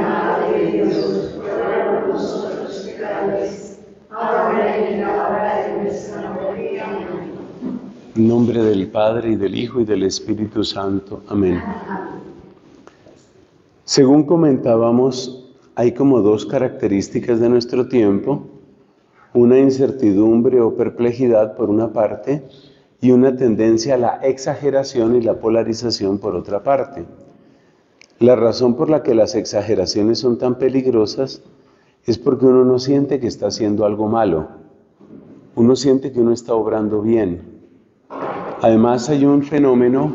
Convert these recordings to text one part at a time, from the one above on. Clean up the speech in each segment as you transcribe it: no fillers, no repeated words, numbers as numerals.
Madre de Dios, ruega por nosotros pecadores, ahora y en la hora de nuestra muerte. Amén. En nombre del Padre, y del Hijo, y del Espíritu Santo. Amén. Según comentábamos, hay como dos características de nuestro tiempo, una incertidumbre o perplejidad por una parte, y una tendencia a la exageración y la polarización por otra parte. La razón por la que las exageraciones son tan peligrosas es porque uno no siente que está haciendo algo malo, uno siente que uno está obrando bien. Además hay un fenómeno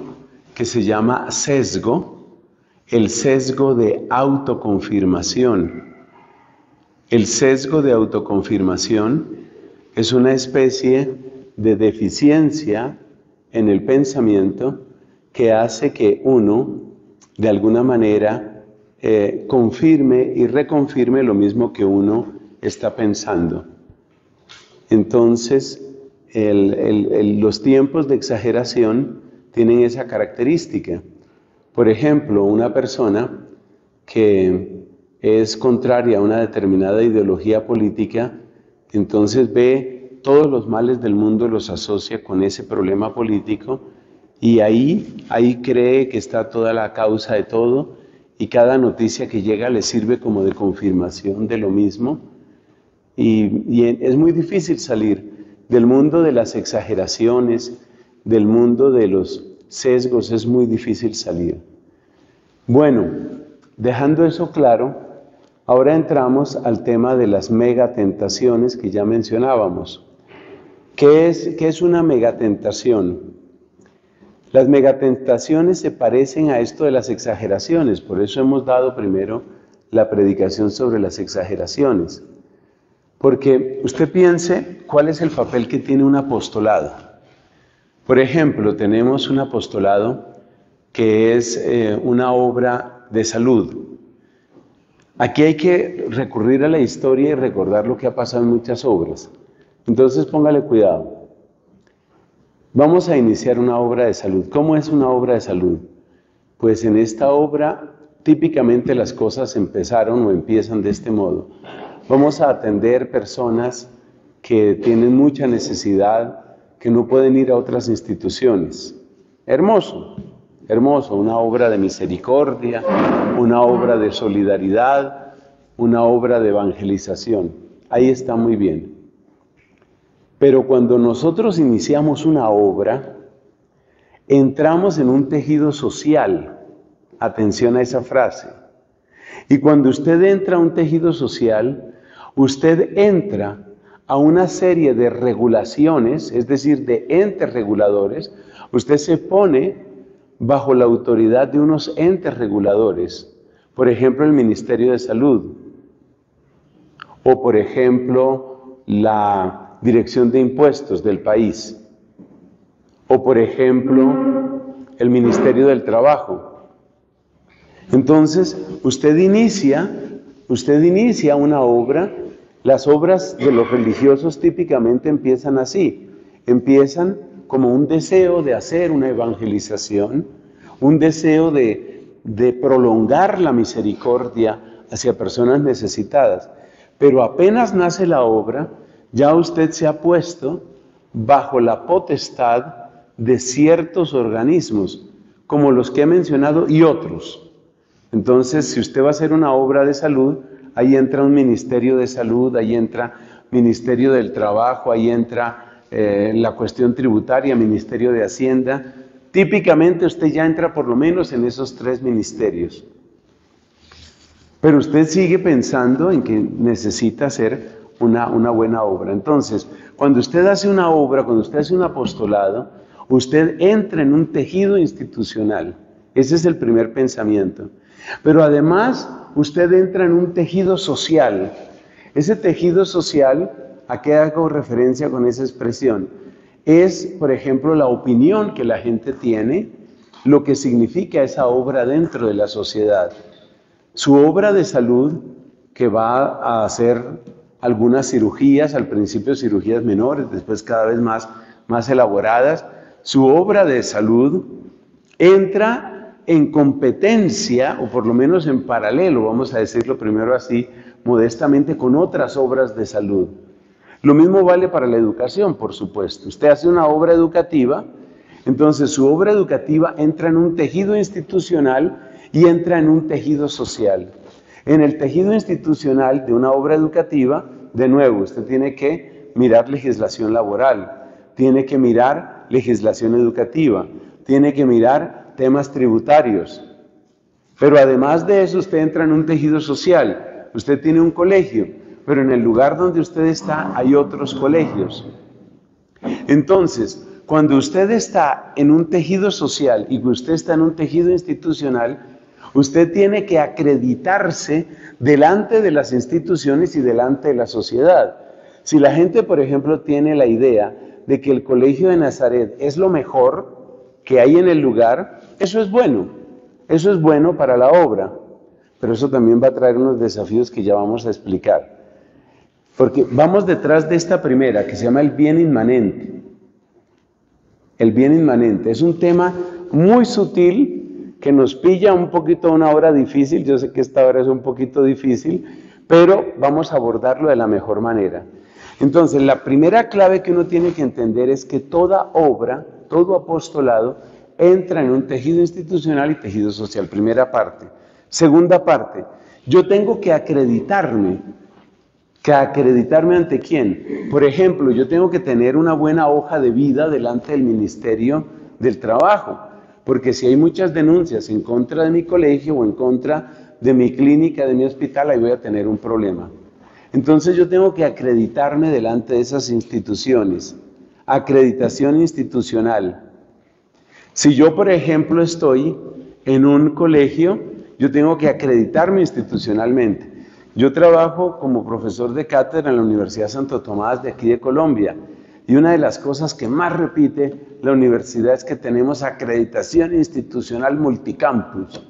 que se llama sesgo, el sesgo de autoconfirmación. El sesgo de autoconfirmación es una especie de deficiencia en el pensamiento que hace que uno, de alguna manera, confirme y reconfirme lo mismo que uno está pensando. Entonces, los tiempos de exageración tienen esa característica. Por ejemplo, una persona que es contraria a una determinada ideología política, entonces ve todos los males del mundo, los asocia con ese problema político y ahí cree que está toda la causa de todo, y cada noticia que llega le sirve como de confirmación de lo mismo, y es muy difícil salir del mundo de las exageraciones, del mundo de los sesgos. Es muy difícil salir. Bueno, dejando eso claro, ahora entramos al tema de las megatentaciones que ya mencionábamos. ¿Qué es una megatentación? Las megatentaciones se parecen a esto de las exageraciones, por eso hemos dado primero la predicación sobre las exageraciones. Porque usted piense cuál es el papel que tiene un apostolado. Por ejemplo, tenemos un apostolado que es una obra de salud. Aquí hay que recurrir a la historia y recordar lo que ha pasado en muchas obras. Entonces, póngale cuidado. Vamos a iniciar una obra de salud. ¿Cómo es una obra de salud? Pues en esta obra, típicamente las cosas empezaron o empiezan de este modo. Vamos a atender personas que tienen mucha necesidad, que no pueden ir a otras instituciones. Hermoso, hermoso, una obra de misericordia, una obra de solidaridad, una obra de evangelización. Ahí está muy bien. Pero cuando nosotros iniciamos una obra, entramos en un tejido social. Atención a esa frase. Y cuando usted entra a un tejido social, usted entra a una serie de regulaciones, es decir, de entes reguladores. Usted se pone bajo la autoridad de unos entes reguladores, por ejemplo, el Ministerio de Salud, o por ejemplo, la Dirección de Impuestos del país, o por ejemplo, el Ministerio del Trabajo. Entonces, usted inicia una obra. Las obras de los religiosos típicamente empiezan así, empiezan como un deseo de hacer una evangelización, un deseo de prolongar la misericordia hacia personas necesitadas. Pero apenas nace la obra, ya usted se ha puesto bajo la potestad de ciertos organismos, como los que he mencionado y otros. Entonces, si usted va a hacer una obra de salud, ahí entra un Ministerio de Salud, ahí entra Ministerio del Trabajo, ahí entra la cuestión tributaria, Ministerio de Hacienda. Típicamente usted ya entra por lo menos en esos tres ministerios. Pero usted sigue pensando en que necesita hacer una buena obra. Entonces, cuando usted hace una obra, cuando usted hace un apostolado, usted entra en un tejido institucional. Ese es el primer pensamiento. Pero además, usted entra en un tejido social. Ese tejido social, ¿a qué hago referencia con esa expresión? Es, por ejemplo, la opinión que la gente tiene lo que significa esa obra dentro de la sociedad. Su obra de salud, que va a hacer algunas cirugías, al principio cirugías menores, después cada vez más elaboradas, su obra de salud entra en competencia, o por lo menos en paralelo, vamos a decirlo primero así, modestamente, con otras obras de salud. Lo mismo vale para la educación, por supuesto. Usted hace una obra educativa, entonces su obra educativa entra en un tejido institucional y entra en un tejido social. En el tejido institucional de una obra educativa, de nuevo, usted tiene que mirar legislación laboral, tiene que mirar legislación educativa, tiene que mirar temas tributarios. Pero además de eso, usted entra en un tejido social. Usted tiene un colegio, pero en el lugar donde usted está hay otros colegios. Entonces, cuando usted está en un tejido social y que usted está en un tejido institucional, usted tiene que acreditarse delante de las instituciones y delante de la sociedad. Si la gente, por ejemplo, tiene la idea de que el colegio de Nazaret es lo mejor que hay en el lugar, eso es bueno para la obra, pero eso también va a traer unos desafíos que ya vamos a explicar. Porque vamos detrás de esta primera, que se llama el bien inmanente. El bien inmanente es un tema muy sutil, que nos pilla un poquito una hora difícil. Yo sé que esta hora es un poquito difícil, pero vamos a abordarlo de la mejor manera. Entonces, la primera clave que uno tiene que entender es que toda obra, todo apostolado, entra en un tejido institucional y tejido social, primera parte. Segunda parte, yo tengo que acreditarme. ¿Que acreditarme ante quién? Por ejemplo, yo tengo que tener una buena hoja de vida delante del Ministerio del Trabajo. Porque si hay muchas denuncias en contra de mi colegio o en contra de mi clínica, de mi hospital, ahí voy a tener un problema. Entonces yo tengo que acreditarme delante de esas instituciones. Acreditación institucional. Si yo, por ejemplo, estoy en un colegio, yo tengo que acreditarme institucionalmente. Yo trabajo como profesor de cátedra en la Universidad Santo Tomás de aquí de Colombia. Y una de las cosas que más repite la universidad es que tenemos acreditación institucional multicampus.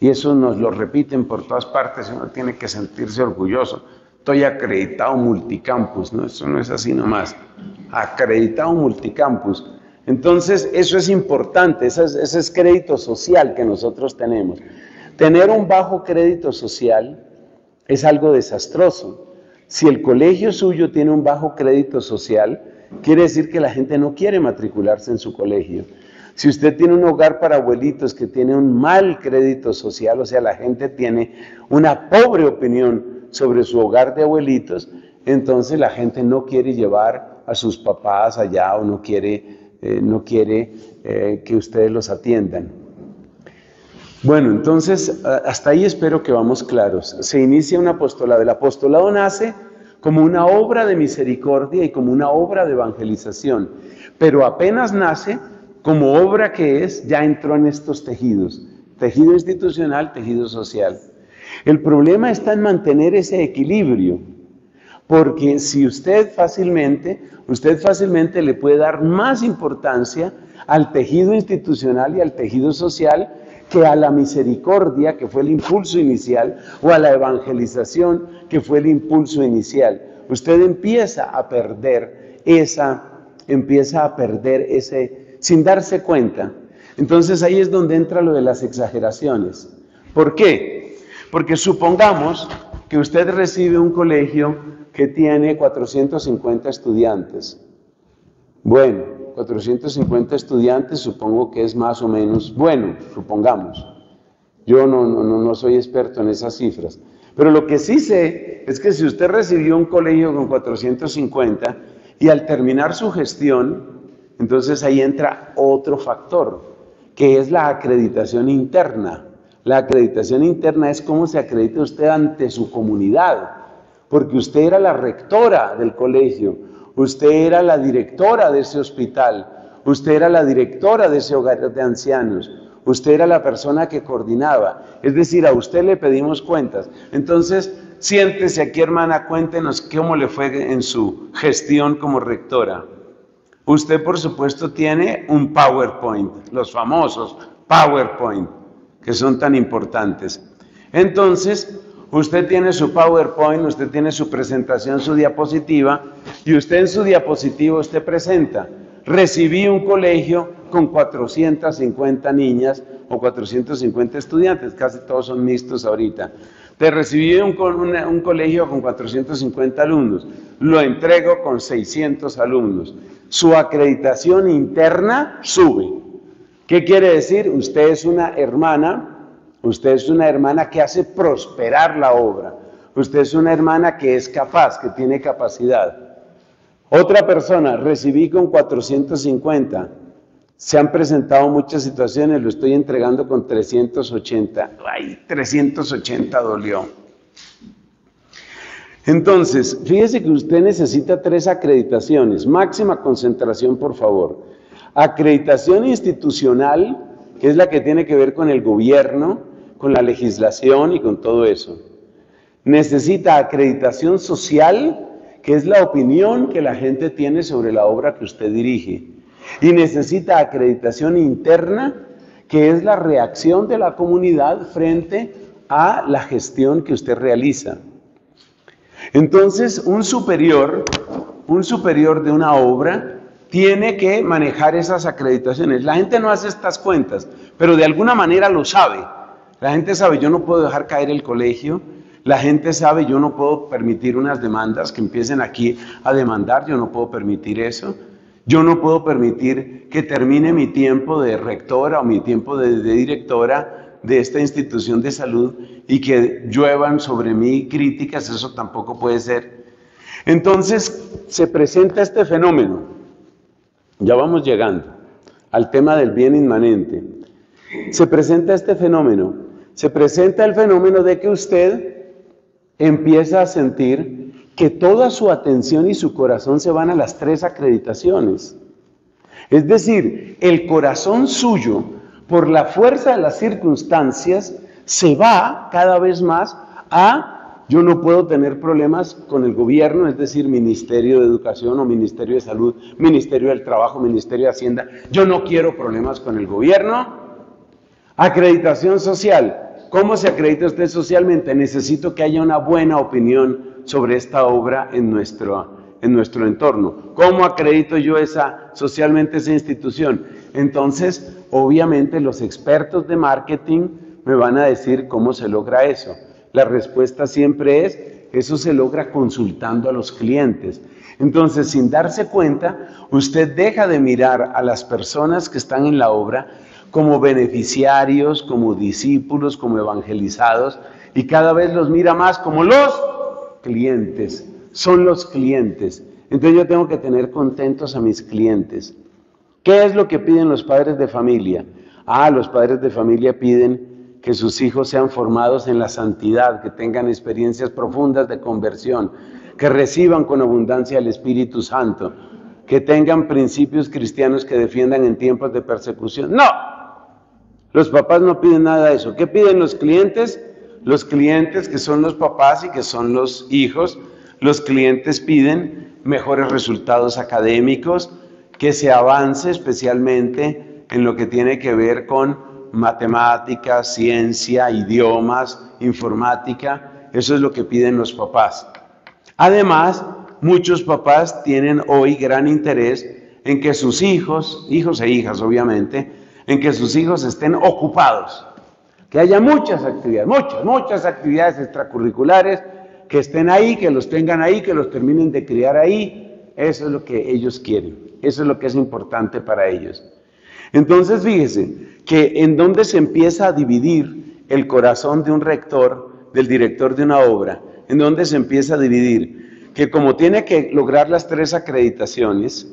Y eso nos lo repiten por todas partes, uno tiene que sentirse orgulloso. Estoy acreditado multicampus, ¿no? Eso no es así nomás. Acreditado multicampus. Entonces, eso es importante, ese es crédito social que nosotros tenemos. Tener un bajo crédito social es algo desastroso. Si el colegio suyo tiene un bajo crédito social, quiere decir que la gente no quiere matricularse en su colegio. Si usted tiene un hogar para abuelitos que tiene un mal crédito social, o sea, la gente tiene una pobre opinión sobre su hogar de abuelitos, entonces la gente no quiere llevar a sus papás allá o no quiere que ustedes los atiendan. Bueno, entonces, hasta ahí espero que vamos claros. Se inicia un apostolado. El apostolado nace como una obra de misericordia y como una obra de evangelización. Pero apenas nace, como obra que es, ya entró en estos tejidos. Tejido institucional, tejido social. El problema está en mantener ese equilibrio. Porque si usted fácilmente le puede dar más importancia al tejido institucional y al tejido social que a la misericordia, que fue el impulso inicial, o a la evangelización, que fue el impulso inicial. Usted empieza a perder ese, sin darse cuenta. Entonces ahí es donde entra lo de las exageraciones. ¿Por qué? Porque supongamos que usted recibe un colegio que tiene 450 estudiantes. Bueno, 450 estudiantes, supongo que es más o menos, bueno, supongamos. Yo no soy experto en esas cifras. Pero lo que sí sé es que si usted recibió un colegio con 450 y al terminar su gestión, entonces ahí entra otro factor, que es la acreditación interna. La acreditación interna es cómo se acredita usted ante su comunidad, porque usted era la rectora del colegio. Usted era la directora de ese hospital, usted era la directora de ese hogar de ancianos, usted era la persona que coordinaba, es decir, a usted le pedimos cuentas. Entonces, siéntese aquí, hermana, cuéntenos cómo le fue en su gestión como rectora. Usted, por supuesto, tiene un PowerPoint, los famosos PowerPoint, que son tan importantes. Entonces, usted tiene su PowerPoint, usted tiene su presentación, su diapositiva, y usted en su diapositiva usted presenta: recibí un colegio con 450 niñas o 450 estudiantes, casi todos son mixtos ahorita. Te recibí un colegio con 450 alumnos, lo entrego con 600 alumnos. Su acreditación interna sube. ¿Qué quiere decir? Usted es una hermana que hace prosperar la obra. Usted es una hermana que es capaz, que tiene capacidad. Otra persona, recibí con 450. Se han presentado muchas situaciones, lo estoy entregando con 380. ¡Ay, 380 dolió! Entonces, fíjese que usted necesita 3 acreditaciones. Máxima concentración, por favor. Acreditación institucional, que es la que tiene que ver con el gobierno, con la legislación y con todo eso. Necesita acreditación social, que es la opinión que la gente tiene sobre la obra que usted dirige. Y necesita acreditación interna, que es la reacción de la comunidad frente a la gestión que usted realiza. Entonces, un superior de una obra, tiene que manejar esas acreditaciones. La gente no hace estas cuentas, pero de alguna manera lo sabe. La gente sabe, yo no puedo dejar caer el colegio. La gente sabe, yo no puedo permitir unas demandas que empiecen aquí a demandar. Yo no puedo permitir eso. Yo no puedo permitir que termine mi tiempo de rectora o mi tiempo de directora de esta institución de salud y que lluevan sobre mí críticas, eso tampoco puede ser. Entonces, se presenta este fenómeno. Ya vamos llegando al tema del bien inmanente. Se presenta este fenómeno. Se presenta el fenómeno de que usted empieza a sentir que toda su atención y su corazón se van a las 3 acreditaciones. Es decir, el corazón suyo, por la fuerza de las circunstancias, se va cada vez más a, yo no puedo tener problemas con el gobierno, es decir, Ministerio de Educación o Ministerio de Salud, Ministerio del Trabajo, Ministerio de Hacienda, yo no quiero problemas con el gobierno. Acreditación social, ¿cómo se acredita usted socialmente? Necesito que haya una buena opinión sobre esta obra en nuestro entorno. ¿Cómo acredito yo socialmente esa institución? Entonces, obviamente, los expertos de marketing me van a decir cómo se logra eso. La respuesta siempre es, eso se logra consultando a los clientes. Entonces, sin darse cuenta, usted deja de mirar a las personas que están en la obra como beneficiarios, como discípulos, como evangelizados, y cada vez los mira más como los clientes, son los clientes. Entonces yo tengo que tener contentos a mis clientes. ¿Qué es lo que piden los padres de familia? Los padres de familia piden que sus hijos sean formados en la santidad, que tengan experiencias profundas de conversión, que reciban con abundancia el Espíritu Santo, que tengan principios cristianos que defiendan en tiempos de persecución. ¡No! Los papás no piden nada de eso. ¿Qué piden los clientes? Los clientes, que son los papás y que son los hijos, los clientes piden mejores resultados académicos, que se avance especialmente en lo que tiene que ver con matemáticas, ciencia, idiomas, informática. Eso es lo que piden los papás. Además, muchos papás tienen hoy gran interés en que sus hijos, hijos e hijas obviamente, en que sus hijos estén ocupados. Que haya muchas actividades extracurriculares, que estén ahí, que los tengan ahí, que los terminen de criar ahí. Eso es lo que ellos quieren, eso es lo que es importante para ellos. Entonces, fíjese, que en donde se empieza a dividir el corazón de un rector, del director de una obra, en donde se empieza a dividir, que como tiene que lograr las 3 acreditaciones,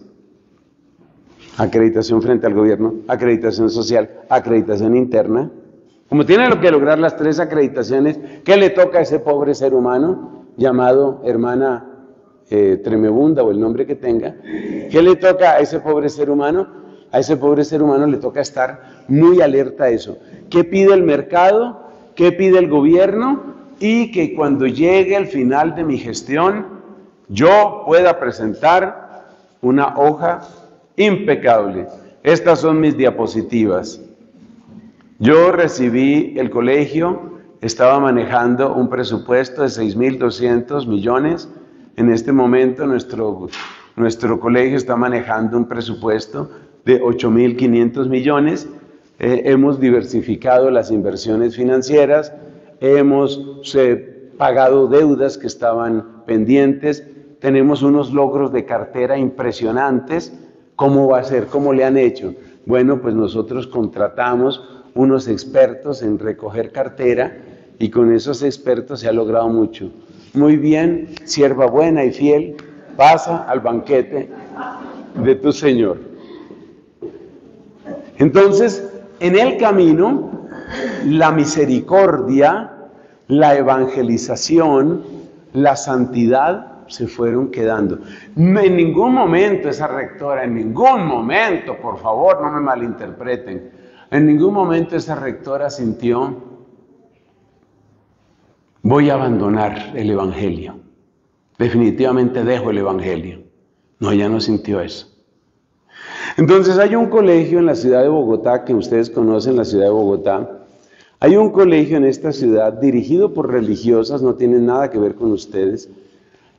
acreditación frente al gobierno, acreditación social, acreditación interna, como tiene que lograr las 3 acreditaciones, ¿qué le toca a ese pobre ser humano llamado hermana tremebunda o el nombre que tenga? ¿Qué le toca a ese pobre ser humano? A ese pobre ser humano le toca estar muy alerta a eso. ¿Qué pide el mercado? ¿Qué pide el gobierno? Y que cuando llegue el final de mi gestión, yo pueda presentar una hoja impecable. Estas son mis diapositivas. Yo recibí el colegio, estaba manejando un presupuesto de 6.200 millones. En este momento nuestro colegio está manejando un presupuesto de 8.500 millones. Hemos diversificado las inversiones financieras, hemos pagado deudas que estaban pendientes, tenemos unos logros de cartera impresionantes. ¿Cómo va a ser? ¿Cómo le han hecho? Bueno, pues nosotros contratamos unos expertos en recoger cartera y con esos expertos se ha logrado mucho. Muy bien, sierva buena y fiel, pasa al banquete de tu Señor. Entonces, en el camino, la misericordia, la evangelización, la santidad se fueron quedando. En ningún momento esa rectora, en ningún momento, por favor, no me malinterpreten, en ningún momento esa rectora sintió, voy a abandonar el evangelio, definitivamente dejo el evangelio. No, ella no sintió eso. Entonces hay un colegio en la ciudad de Bogotá, que ustedes conocen la ciudad de Bogotá, hay un colegio en esta ciudad dirigido por religiosas, no tienen nada que ver con ustedes,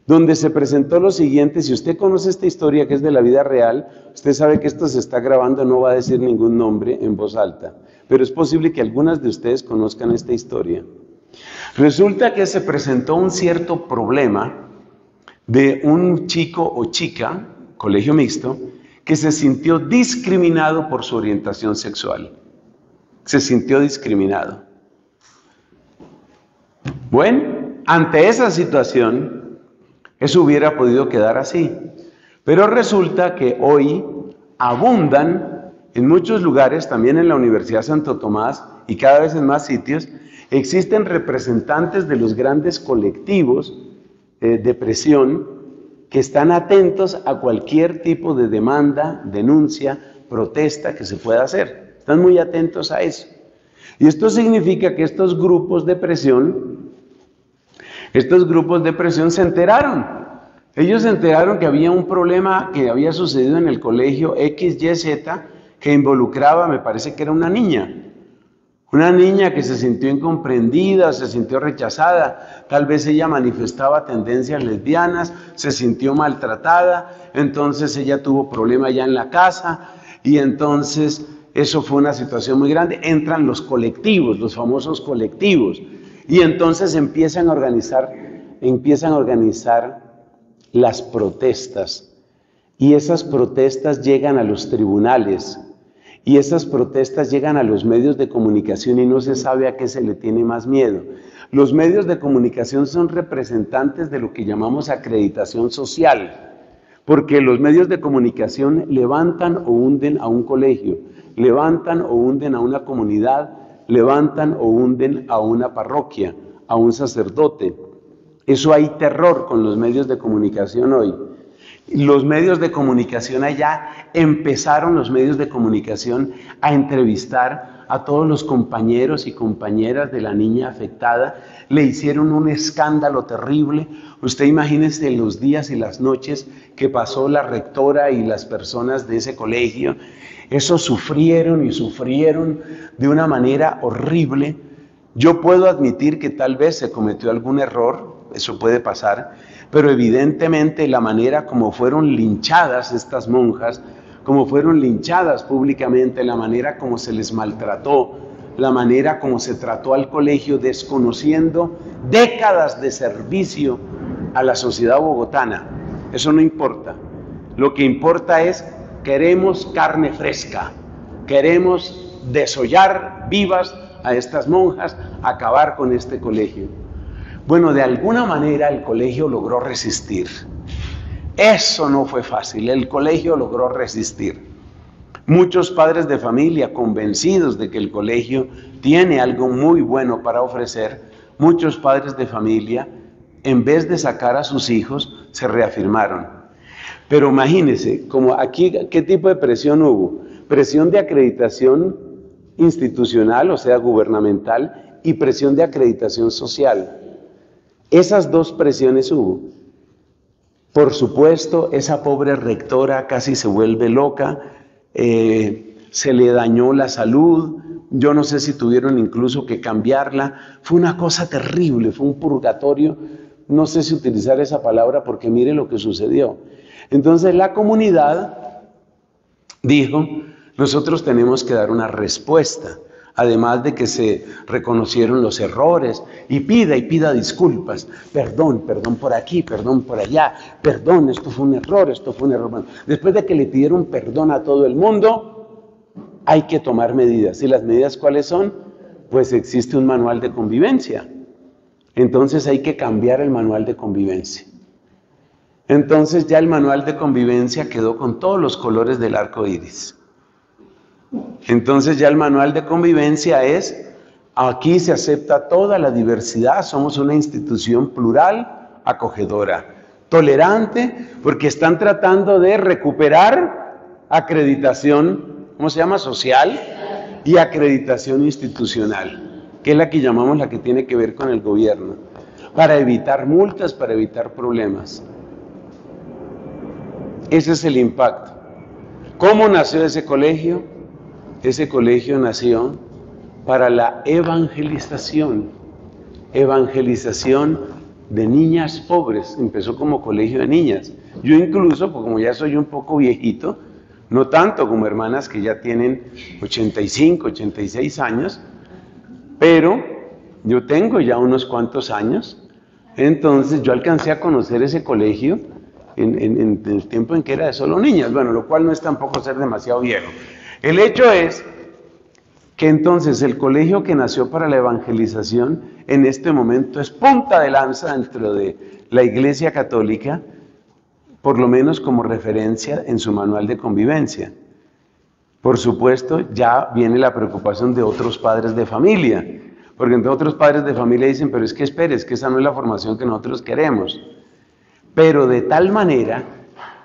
donde se presentó lo siguiente. Si usted conoce esta historia que es de la vida real, usted sabe que esto se está grabando, no va a decir ningún nombre en voz alta, pero es posible que algunas de ustedes conozcan esta historia. Resulta que se presentó un cierto problema de un chico o chica, colegio mixto, que se sintió discriminado por su orientación sexual. Se sintió discriminado. Bueno, ante esa situación, eso hubiera podido quedar así, pero resulta que hoy abundan en muchos lugares, también en la Universidad Santo Tomás y cada vez en más sitios, existen representantes de los grandes colectivos de presión que están atentos a cualquier tipo de demanda, denuncia, protesta que se pueda hacer. Están muy atentos a eso. Y esto significa que estos grupos de presión se enteraron. Ellos se enteraron que había un problema que había sucedido en el colegio XYZ que involucraba, me parece que era una niña que se sintió incomprendida, se sintió rechazada, tal vez ella manifestaba tendencias lesbianas, se sintió maltratada, entonces ella tuvo problema ya en la casa y entonces eso fue una situación muy grande. Entran los colectivos, los famosos colectivos. Y entonces empiezan a organizar las protestas, y esas protestas llegan a los tribunales, y esas protestas llegan a los medios de comunicación, y no se sabe a qué se le tiene más miedo. Los medios de comunicación son representantes de lo que llamamos acreditación social, porque los medios de comunicación levantan o hunden a un colegio, levantan o hunden a una comunidad, levantan o hunden a una parroquia, a un sacerdote. Eso, hay terror con los medios de comunicación hoy. Los medios de comunicación allá empezaron a entrevistar a todos los compañeros y compañeras de la niña afectada. Le hicieron un escándalo terrible. Usted imagínese los días y las noches que pasó la rectora y las personas de ese colegio. Eso sufrieron y sufrieron de una manera horrible. Yo puedo admitir que tal vez se cometió algún error, eso puede pasar, pero evidentemente la manera como fueron linchadas estas monjas, como fueron linchadas públicamente, la manera como se les maltrató, la manera como se trató al colegio, desconociendo décadas de servicio a la sociedad bogotana. Eso no importa. Lo que importa es: queremos carne fresca, queremos desollar vivas a estas monjas, acabar con este colegio. Bueno, de alguna manera el colegio logró resistir. Eso no fue fácil, el colegio logró resistir. Muchos padres de familia, convencidos de que el colegio tiene algo muy bueno para ofrecer, muchos padres de familia, en vez de sacar a sus hijos, se reafirmaron. Pero imagínense, como aquí, ¿qué tipo de presión hubo? Presión de acreditación institucional, o sea, gubernamental, y presión de acreditación social. Esas dos presiones hubo. Por supuesto, esa pobre rectora casi se vuelve loca, se le dañó la salud, Yo no sé si tuvieron incluso que cambiarla. Fue una cosa terrible, fue un purgatorio. No sé si utilizar esa palabra porque mire lo que sucedió. Entonces la comunidad dijo, nosotros tenemos que dar una respuesta, además de que se reconocieron los errores, y pida disculpas, perdón, perdón por aquí, perdón por allá, perdón, esto fue un error, esto fue un error. Después de que le pidieron perdón a todo el mundo, hay que tomar medidas. ¿Y las medidas cuáles son? Pues existe un manual de convivencia. Entonces hay que cambiar el manual de convivencia. Entonces ya el manual de convivencia quedó con todos los colores del arco iris. Entonces ya el manual de convivencia es, aquí se acepta toda la diversidad, somos una institución plural, acogedora, tolerante, porque están tratando de recuperar acreditación, ¿cómo se llama? Social y acreditación institucional, que es la que llamamos la que tiene que ver con el gobierno, para evitar multas, para evitar problemas. Ese es el impacto. ¿Cómo nació ese colegio? Ese colegio nació para la evangelización. Evangelización de niñas pobres. Empezó como colegio de niñas. Yo incluso, pues como ya soy un poco viejito, no tanto como hermanas que ya tienen 85, 86 años, pero yo tengo ya unos cuantos años. Entonces yo alcancé a conocer ese colegio en el tiempo en que era de solo niñas, bueno, lo cual no es tampoco ser demasiado viejo. El hecho es que entonces el colegio que nació para la evangelización en este momento es punta de lanza dentro de la Iglesia Católica, por lo menos como referencia en su manual de convivencia. Por supuesto, ya viene la preocupación de otros padres de familia, porque entre otros padres de familia dicen, pero es que espere, es que esa no es la formación que nosotros queremos. Pero de tal manera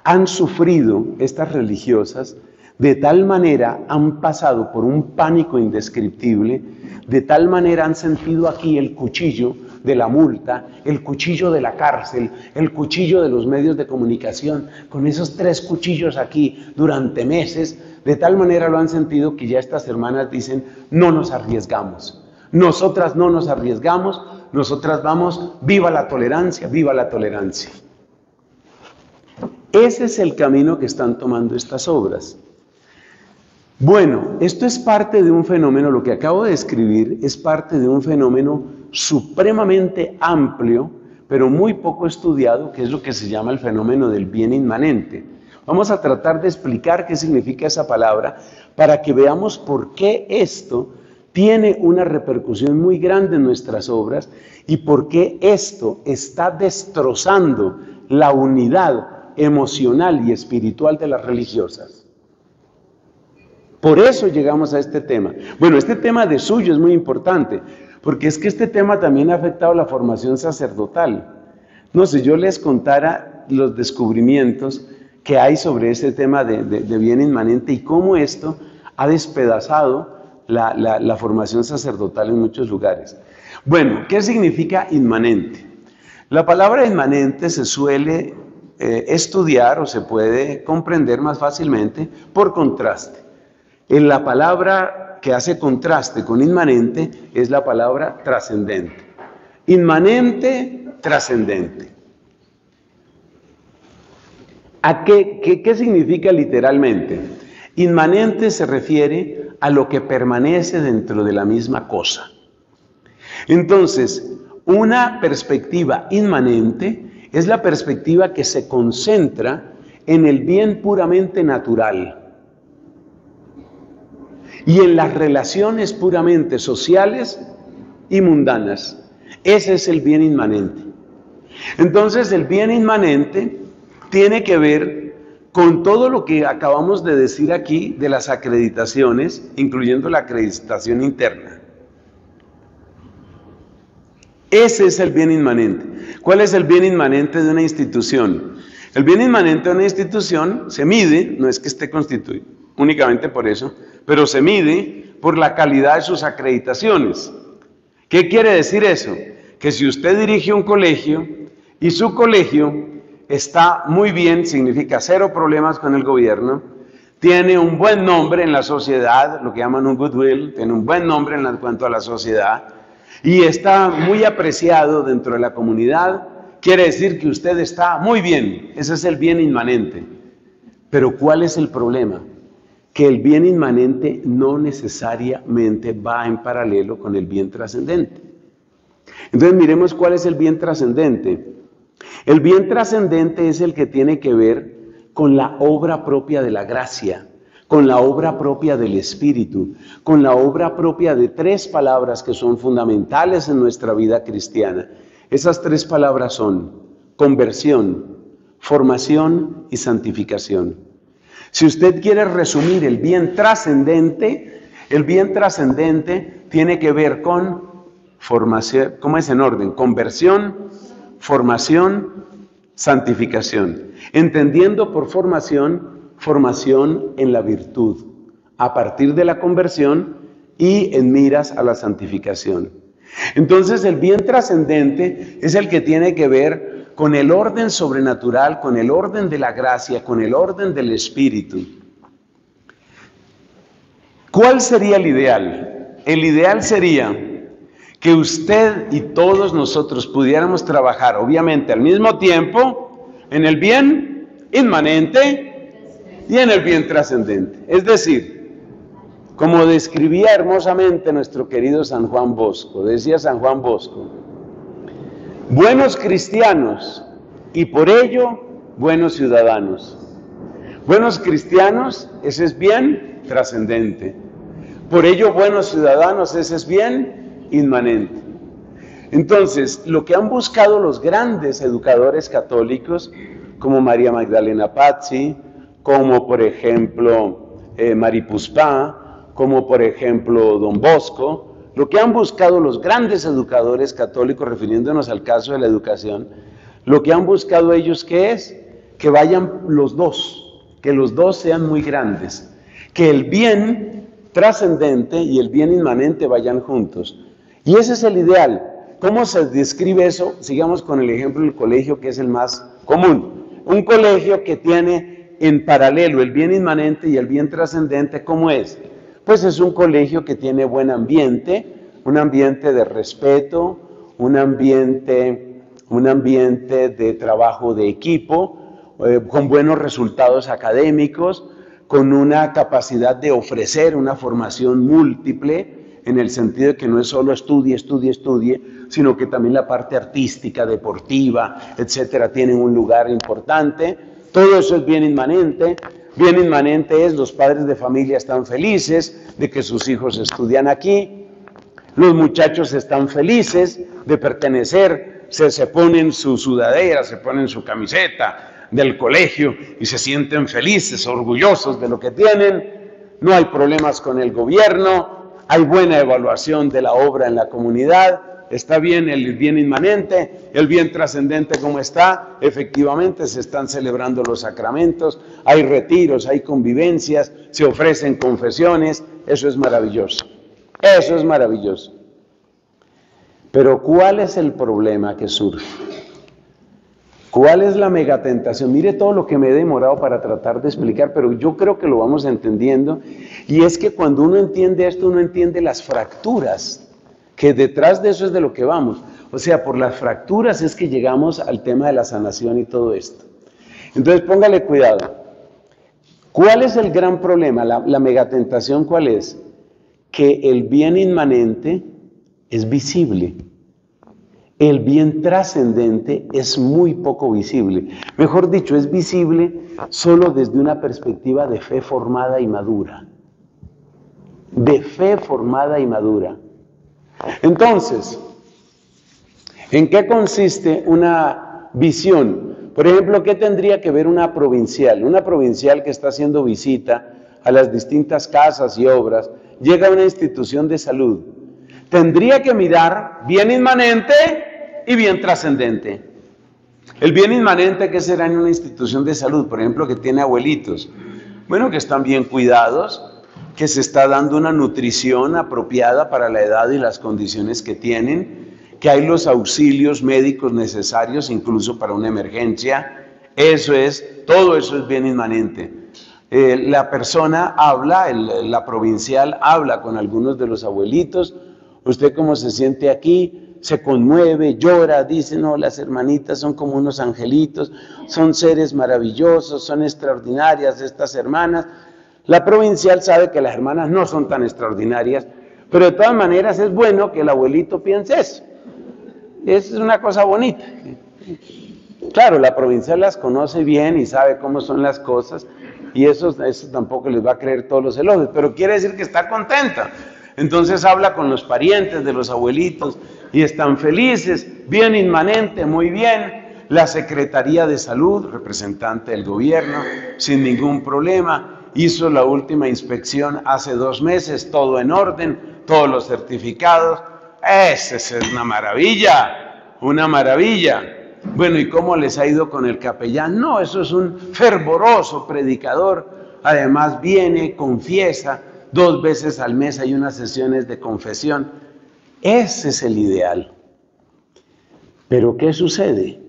han sufrido estas religiosas, de tal manera han pasado por un pánico indescriptible, de tal manera han sentido aquí el cuchillo de la multa, el cuchillo de la cárcel, el cuchillo de los medios de comunicación, con esos tres cuchillos aquí durante meses, de tal manera lo han sentido que ya estas hermanas dicen, no nos arriesgamos, nosotras no nos arriesgamos, nosotras vamos, viva la tolerancia, viva la tolerancia. Ese es el camino que están tomando estas obras. Bueno, esto es parte de un fenómeno, lo que acabo de describir, es parte de un fenómeno supremamente amplio, pero muy poco estudiado, que es lo que se llama el fenómeno del bien inmanente. Vamos a tratar de explicar qué significa esa palabra, para que veamos por qué esto tiene una repercusión muy grande en nuestras obras, y por qué esto está destrozando la unidad emocional y espiritual de las religiosas. Por eso llegamos a este tema. Bueno, este tema de suyo es muy importante, porque es que este tema también ha afectado la formación sacerdotal. No sé, yo les contara los descubrimientos que hay sobre este tema de bien inmanente y cómo esto ha despedazado la formación sacerdotal en muchos lugares. Bueno, ¿qué significa inmanente? La palabra inmanente se suele estudiar o se puede comprender más fácilmente por contraste. En la palabra que hace contraste con inmanente es la palabra trascendente. Inmanente, trascendente. ¿A qué significa literalmente? Inmanente se refiere a lo que permanece dentro de la misma cosa. Entonces, una perspectiva inmanente es la perspectiva que se concentra en el bien puramente natural y en las relaciones puramente sociales y mundanas. Ese es el bien inmanente. Entonces, el bien inmanente tiene que ver con todo lo que acabamos de decir aquí de las acreditaciones, incluyendo la acreditación interna. Ese es el bien inmanente. ¿Cuál es el bien inmanente de una institución? El bien inmanente de una institución se mide, no es que esté constituido únicamente por eso, pero se mide por la calidad de sus acreditaciones. ¿Qué quiere decir eso? Que si usted dirige un colegio y su colegio está muy bien, significa cero problemas con el gobierno, tiene un buen nombre en la sociedad, lo que llaman un goodwill, tiene un buen nombre en cuanto a la sociedad, y está muy apreciado dentro de la comunidad. Quiere decir que usted está muy bien, ese es el bien inmanente. Pero ¿cuál es el problema? Que el bien inmanente no necesariamente va en paralelo con el bien trascendente. Entonces miremos cuál es el bien trascendente. El bien trascendente es el que tiene que ver con la obra propia de la gracia, con la obra propia del Espíritu, con la obra propia de tres palabras que son fundamentales en nuestra vida cristiana. Esas tres palabras son conversión, formación y santificación. Si usted quiere resumir el bien trascendente tiene que ver con formación, ¿cómo es en orden? Conversión, formación, santificación. Entendiendo por formación, formación en la virtud, a partir de la conversión y en miras a la santificación. Entonces el bien trascendente es el que tiene que ver con el orden sobrenatural, con el orden de la gracia, con el orden del Espíritu. ¿Cuál sería el ideal? El ideal sería que usted y todos nosotros pudiéramos trabajar, obviamente, al mismo tiempo, en el bien inmanente y en el bien trascendente. Es decir, como describía hermosamente nuestro querido San Juan Bosco, decía San Juan Bosco, buenos cristianos y por ello buenos ciudadanos. Buenos cristianos, ese es bien trascendente. Por ello buenos ciudadanos, ese es bien inmanente. Entonces, lo que han buscado los grandes educadores católicos, como María Magdalena Pazzi, como por ejemplo Mari Puspá, como por ejemplo Don Bosco, lo que han buscado los grandes educadores católicos, refiriéndonos al caso de la educación, lo que han buscado ellos, ¿qué es? Que vayan los dos, que los dos sean muy grandes, que el bien trascendente y el bien inmanente vayan juntos. Y ese es el ideal. ¿Cómo se describe eso? Sigamos con el ejemplo del colegio, que es el más común. Un colegio que tiene en paralelo el bien inmanente y el bien trascendente, ¿cómo es? Pues es un colegio que tiene buen ambiente, un ambiente de respeto, un ambiente de trabajo de equipo, con buenos resultados académicos, con una capacidad de ofrecer una formación múltiple, en el sentido de que no es solo estudie, sino que también la parte artística, deportiva, etcétera, tienen un lugar importante. Todo eso es bien inmanente. Bien inmanente es los padres de familia están felices de que sus hijos estudian aquí, los muchachos están felices de pertenecer, se ponen su sudadera, se ponen su camiseta del colegio y se sienten felices, orgullosos de lo que tienen. No hay problemas con el gobierno. Hay buena evaluación de la obra en la comunidad, está bien el bien inmanente, el bien trascendente como está, efectivamente se están celebrando los sacramentos, hay retiros, hay convivencias, se ofrecen confesiones, eso es maravilloso, eso es maravilloso. Pero ¿cuál es el problema que surge? ¿Cuál es la megatentación? Mire todo lo que me he demorado para tratar de explicar, pero yo creo que lo vamos entendiendo. Y es que cuando uno entiende esto, uno entiende las fracturas, que detrás de eso es de lo que vamos. O sea, por las fracturas es que llegamos al tema de la sanación y todo esto. Entonces, póngale cuidado. ¿Cuál es el gran problema? La megatentación, ¿cuál es? Que el bien inmanente es visible. El bien trascendente es muy poco visible. Mejor dicho, es visible solo desde una perspectiva de fe formada y madura. De fe formada y madura. Entonces, ¿en qué consiste una visión? Por ejemplo, ¿qué tendría que ver una provincial? Una provincial que está haciendo visita a las distintas casas y obras, llega a una institución de salud. Tendría que mirar bien inmanente y bien trascendente. El bien inmanente, ¿qué será en una institución de salud? Por ejemplo, que tiene abuelitos, bueno, que están bien cuidados, que se está dando una nutrición apropiada para la edad y las condiciones que tienen, que hay los auxilios médicos necesarios incluso para una emergencia. Eso es, todo eso es bien inmanente. La persona habla, la provincial habla con algunos de los abuelitos. ¿Usted cómo se siente aquí? Se conmueve, llora, dice, no, las hermanitas son como unos angelitos, son seres maravillosos, son extraordinarias estas hermanas. La provincial sabe que las hermanas no son tan extraordinarias, pero de todas maneras es bueno que el abuelito piense eso. Es una cosa bonita. Claro, la provincial las conoce bien y sabe cómo son las cosas, y eso tampoco les va a creer todos los elogios, pero quiere decir que está contenta. Entonces habla con los parientes de los abuelitos y están felices. Bien Inmanente, muy bien. La Secretaría de Salud, representante del gobierno, sin ningún problema. Hizo la última inspección hace 2 meses, todo en orden, todos los certificados. Esa es una maravilla, una maravilla. Bueno, ¿y cómo les ha ido con el capellán? No, eso es un fervoroso predicador. Además viene, confiesa, 2 veces al mes hay unas sesiones de confesión. Ese es el ideal. Pero ¿qué sucede?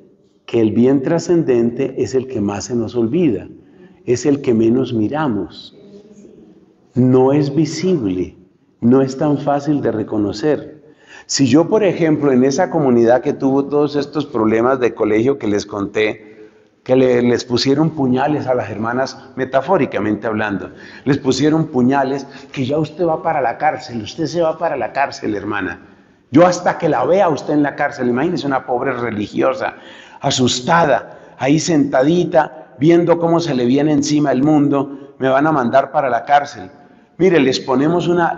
Que el bien trascendente es el que más se nos olvida, es el que menos miramos. No es visible, no es tan fácil de reconocer. Si yo, por ejemplo, en esa comunidad que tuvo todos estos problemas de colegio que les conté, que les pusieron puñales a las hermanas, metafóricamente hablando, les pusieron puñales, que ya usted va para la cárcel, usted se va para la cárcel, hermana. Yo hasta que la vea usted en la cárcel, imagínese una pobre religiosa, asustada, ahí sentadita, viendo cómo se le viene encima el mundo, me van a mandar para la cárcel. Mire, les ponemos una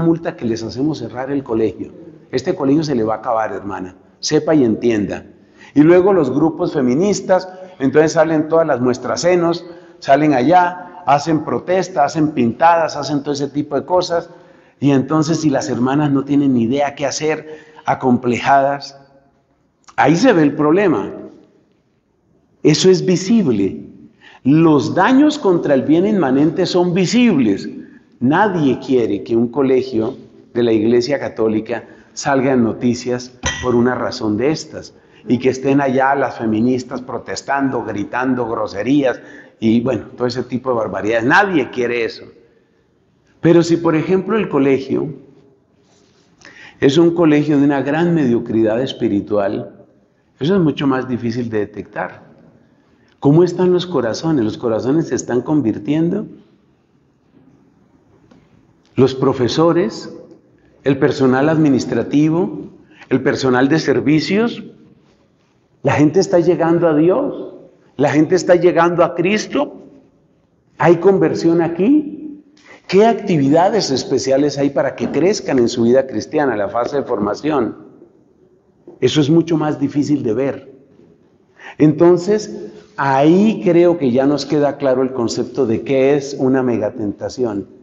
multa que les hacemos cerrar el colegio. Este colegio se le va a acabar, hermana. Sepa y entienda. Y luego los grupos feministas, entonces salen todas las muestracenos, salen allá, hacen protestas, hacen pintadas, hacen todo ese tipo de cosas. Y entonces si las hermanas no tienen ni idea qué hacer, acomplejadas, ahí se ve el problema. Eso es visible. Los daños contra el bien inmanente son visibles. Nadie quiere que un colegio de la Iglesia Católica salga en noticias por una razón de estas, y que estén allá las feministas protestando, gritando groserías y bueno, todo ese tipo de barbaridades. Nadie quiere eso. Pero si por ejemplo el colegio es un colegio de una gran mediocridad espiritual, eso es mucho más difícil de detectar. ¿Cómo están los corazones? ¿Los corazones se están convirtiendo? Los profesores, el personal administrativo, el personal de servicios, la gente está llegando a Dios, la gente está llegando a Cristo, ¿hay conversión aquí? ¿Qué actividades especiales hay para que crezcan en su vida cristiana, la fase de formación? Eso es mucho más difícil de ver. Entonces, ahí creo que ya nos queda claro el concepto de qué es una megatentación.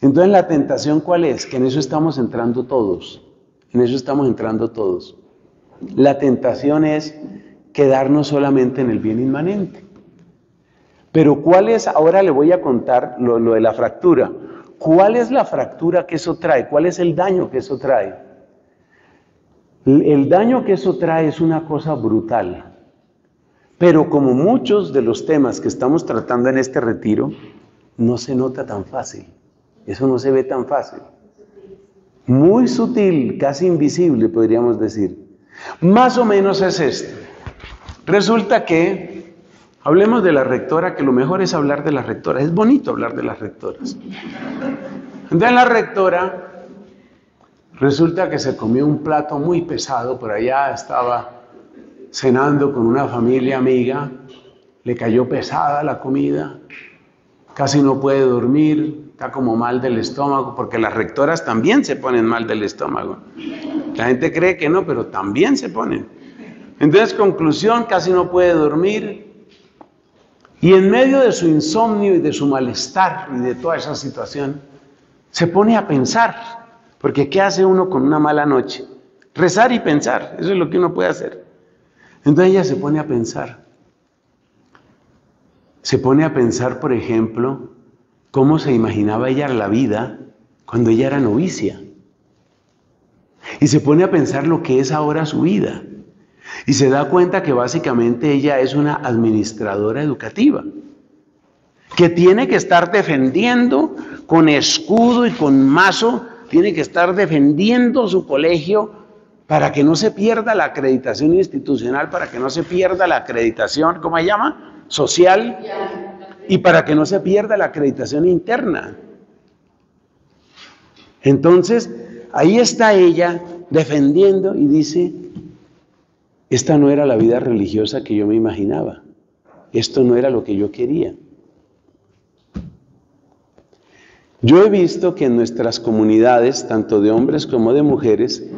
Entonces, ¿la tentación cuál es? Que en eso estamos entrando todos. En eso estamos entrando todos. La tentación es quedarnos solamente en el bien inmanente. Pero ¿cuál es? Ahora le voy a contar lo de la fractura. ¿Cuál es la fractura que eso trae? ¿Cuál es el daño que eso trae? El daño que eso trae es una cosa brutal. Pero como muchos de los temas que estamos tratando en este retiro, no se nota tan fácil. Eso no se ve tan fácil. Muy sutil, casi invisible, podríamos decir. Más o menos es esto. Resulta que, hablemos de la rectora, que lo mejor es hablar de las rectoras. Es bonito hablar de las rectoras. Entonces la rectora, resulta que se comió un plato muy pesado. Por allá estaba cenando con una familia amiga. Le cayó pesada la comida. Casi no puede dormir. Está como mal del estómago, porque las rectoras también se ponen mal del estómago. La gente cree que no, pero también se ponen. Entonces, conclusión, casi no puede dormir. Y en medio de su insomnio y de su malestar y de toda esa situación, se pone a pensar. Porque ¿qué hace uno con una mala noche? Rezar y pensar. Eso es lo que uno puede hacer. Entonces ella se pone a pensar. Se pone a pensar, por ejemplo, cómo se imaginaba ella la vida cuando ella era novicia. Y se pone a pensar lo que es ahora su vida. Y se da cuenta que básicamente ella es una administradora educativa. que tiene que estar defendiendo con escudo y con mazo, tiene que estar defendiendo su colegio para que no se pierda la acreditación institucional, para que no se pierda la acreditación, ¿cómo se llama? Social, y para que no se pierda la acreditación interna. Entonces, ahí está ella defendiendo y dice, esta no era la vida religiosa que yo me imaginaba, esto no era lo que yo quería. Yo he visto que en nuestras comunidades, tanto de hombres como de mujeres,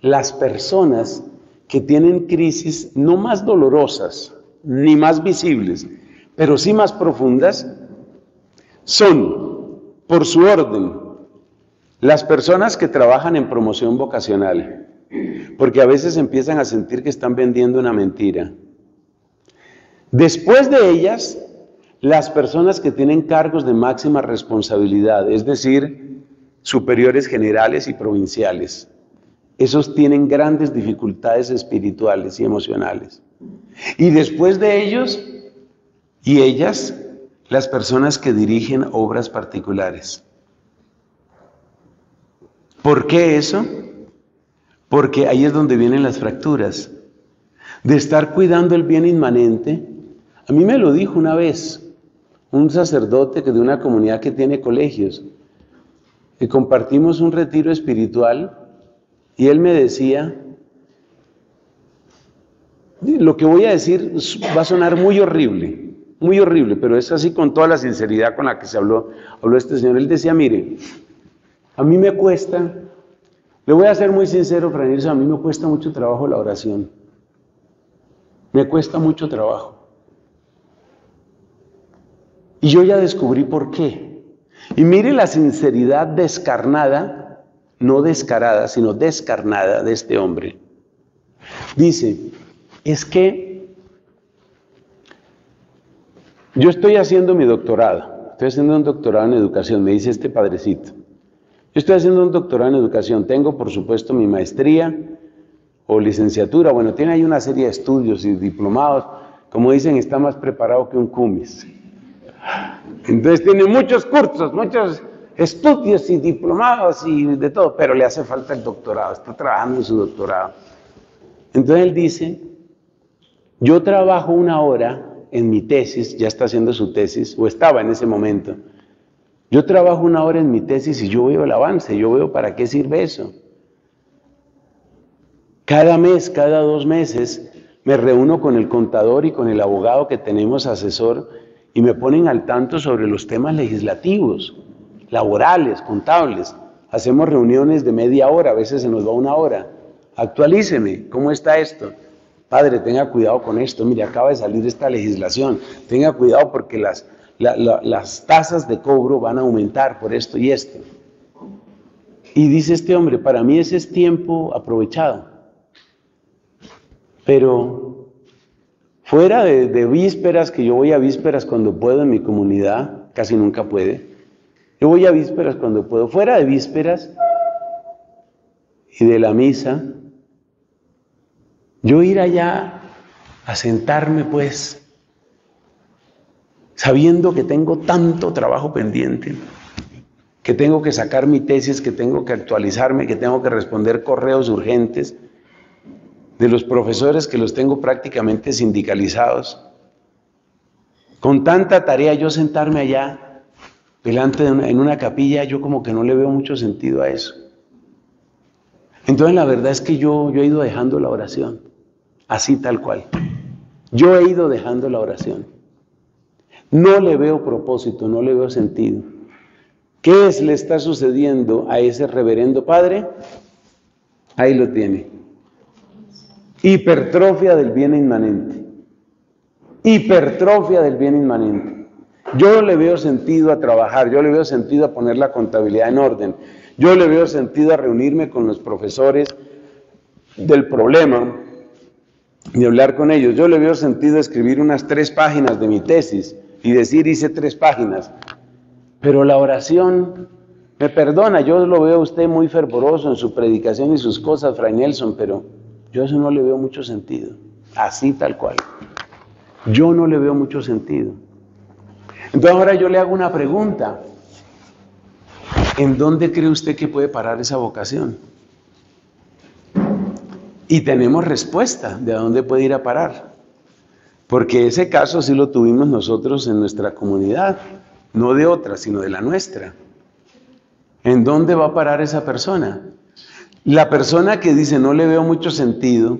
las personas que tienen crisis no más dolorosas, ni más visibles, pero sí más profundas, son, por su orden, las personas que trabajan en promoción vocacional, porque a veces empiezan a sentir que están vendiendo una mentira. Después de ellas, las personas que tienen cargos de máxima responsabilidad, es decir, superiores generales y provinciales, esos tienen grandes dificultades espirituales y emocionales. Y después de ellos y ellas, las personas que dirigen obras particulares. ¿Por qué eso? Porque ahí es donde vienen las fracturas. De estar cuidando el bien inmanente, a mí me lo dijo una vez un sacerdote de una comunidad que tiene colegios, y compartimos un retiro espiritual, y él me decía, lo que voy a decir va a sonar muy horrible, pero es así con toda la sinceridad con la que se habló este señor. Él decía, mire, a mí me cuesta, le voy a ser muy sincero, Francisco, a mí me cuesta mucho trabajo la oración, me cuesta mucho trabajo. Y yo ya descubrí por qué. Y mire la sinceridad descarnada, no descarada, sino descarnada de este hombre. Dice, es que yo estoy haciendo mi doctorado, estoy haciendo un doctorado en educación, me dice este padrecito. Yo estoy haciendo un doctorado en educación, tengo por supuesto mi maestría o licenciatura, bueno, tiene ahí una serie de estudios y diplomados, como dicen, está más preparado que un cumis. Entonces tiene muchos cursos, muchos estudios y diplomados y de todo, pero le hace falta el doctorado, está trabajando en su doctorado. Entonces él dice, yo trabajo una hora en mi tesis, ya está haciendo su tesis, o estaba en ese momento, yo trabajo una hora en mi tesis y yo veo el avance, yo veo para qué sirve eso. Cada mes, cada 2 meses, me reúno con el contador y con el abogado que tenemos asesor, y me ponen al tanto sobre los temas legislativos, laborales, contables. Hacemos reuniones de media hora, a veces se nos va 1 hora. Actualíceme, ¿cómo está esto? Padre, tenga cuidado con esto, mire, acaba de salir esta legislación. Tenga cuidado porque las tasas de cobro van a aumentar por esto y esto. Y dice este hombre, para mí ese es tiempo aprovechado. Pero fuera de vísperas, que yo voy a vísperas cuando puedo en mi comunidad, casi nunca puede. Yo voy a vísperas cuando puedo. Fuera de vísperas y de la misa, yo ir allá a sentarme pues, sabiendo que tengo tanto trabajo pendiente, que tengo que sacar mi tesis, que tengo que actualizarme, que tengo que responder correos urgentes, de los profesores que los tengo prácticamente sindicalizados, con tanta tarea yo sentarme allá, delante de en una capilla, yo como que no le veo mucho sentido a eso. Entonces la verdad es que yo he ido dejando la oración, así tal cual. Yo he ido dejando la oración. No le veo propósito, no le veo sentido. ¿Qué le está sucediendo a ese reverendo padre? Ahí lo tiene. Hipertrofia del bien inmanente. Hipertrofia del bien inmanente. Yo le veo sentido a trabajar, yo le veo sentido a poner la contabilidad en orden, yo le veo sentido a reunirme con los profesores del problema y hablar con ellos, yo le veo sentido a escribir unas 3 páginas de mi tesis y decir hice 3 páginas, pero la oración, me perdona, yo lo veo a usted muy fervoroso en su predicación y sus cosas, Fray Nelson, pero yo eso no le veo mucho sentido, así tal cual. Yo no le veo mucho sentido. Entonces ahora yo le hago una pregunta. ¿En dónde cree usted que puede parar esa vocación? Y tenemos respuesta de a dónde puede ir a parar. Porque ese caso sí lo tuvimos nosotros en nuestra comunidad. No de otra, sino de la nuestra. ¿En dónde va a parar esa persona? La persona que dice, no le veo mucho sentido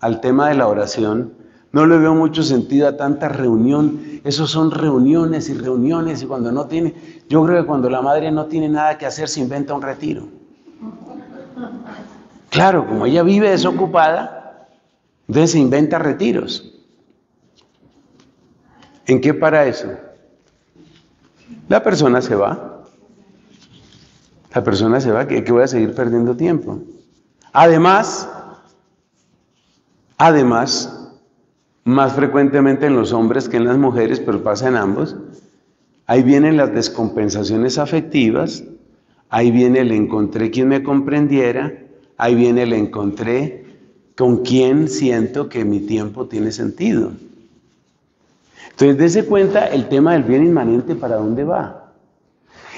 al tema de la oración, no le veo mucho sentido a tanta reunión, esos son reuniones y cuando no tiene, yo creo que cuando la madre no tiene nada que hacer se inventa un retiro. Claro, como ella vive desocupada, entonces se inventa retiros. ¿En qué para eso? La persona se va. La persona se va, que voy a seguir perdiendo tiempo. Además, más frecuentemente en los hombres que en las mujeres, pero pasa en ambos, ahí vienen las descompensaciones afectivas, ahí viene el encontré quien me comprendiera, ahí viene el encontré con quien siento que mi tiempo tiene sentido. Entonces, dése cuenta el tema del bien inmanente, ¿para dónde va?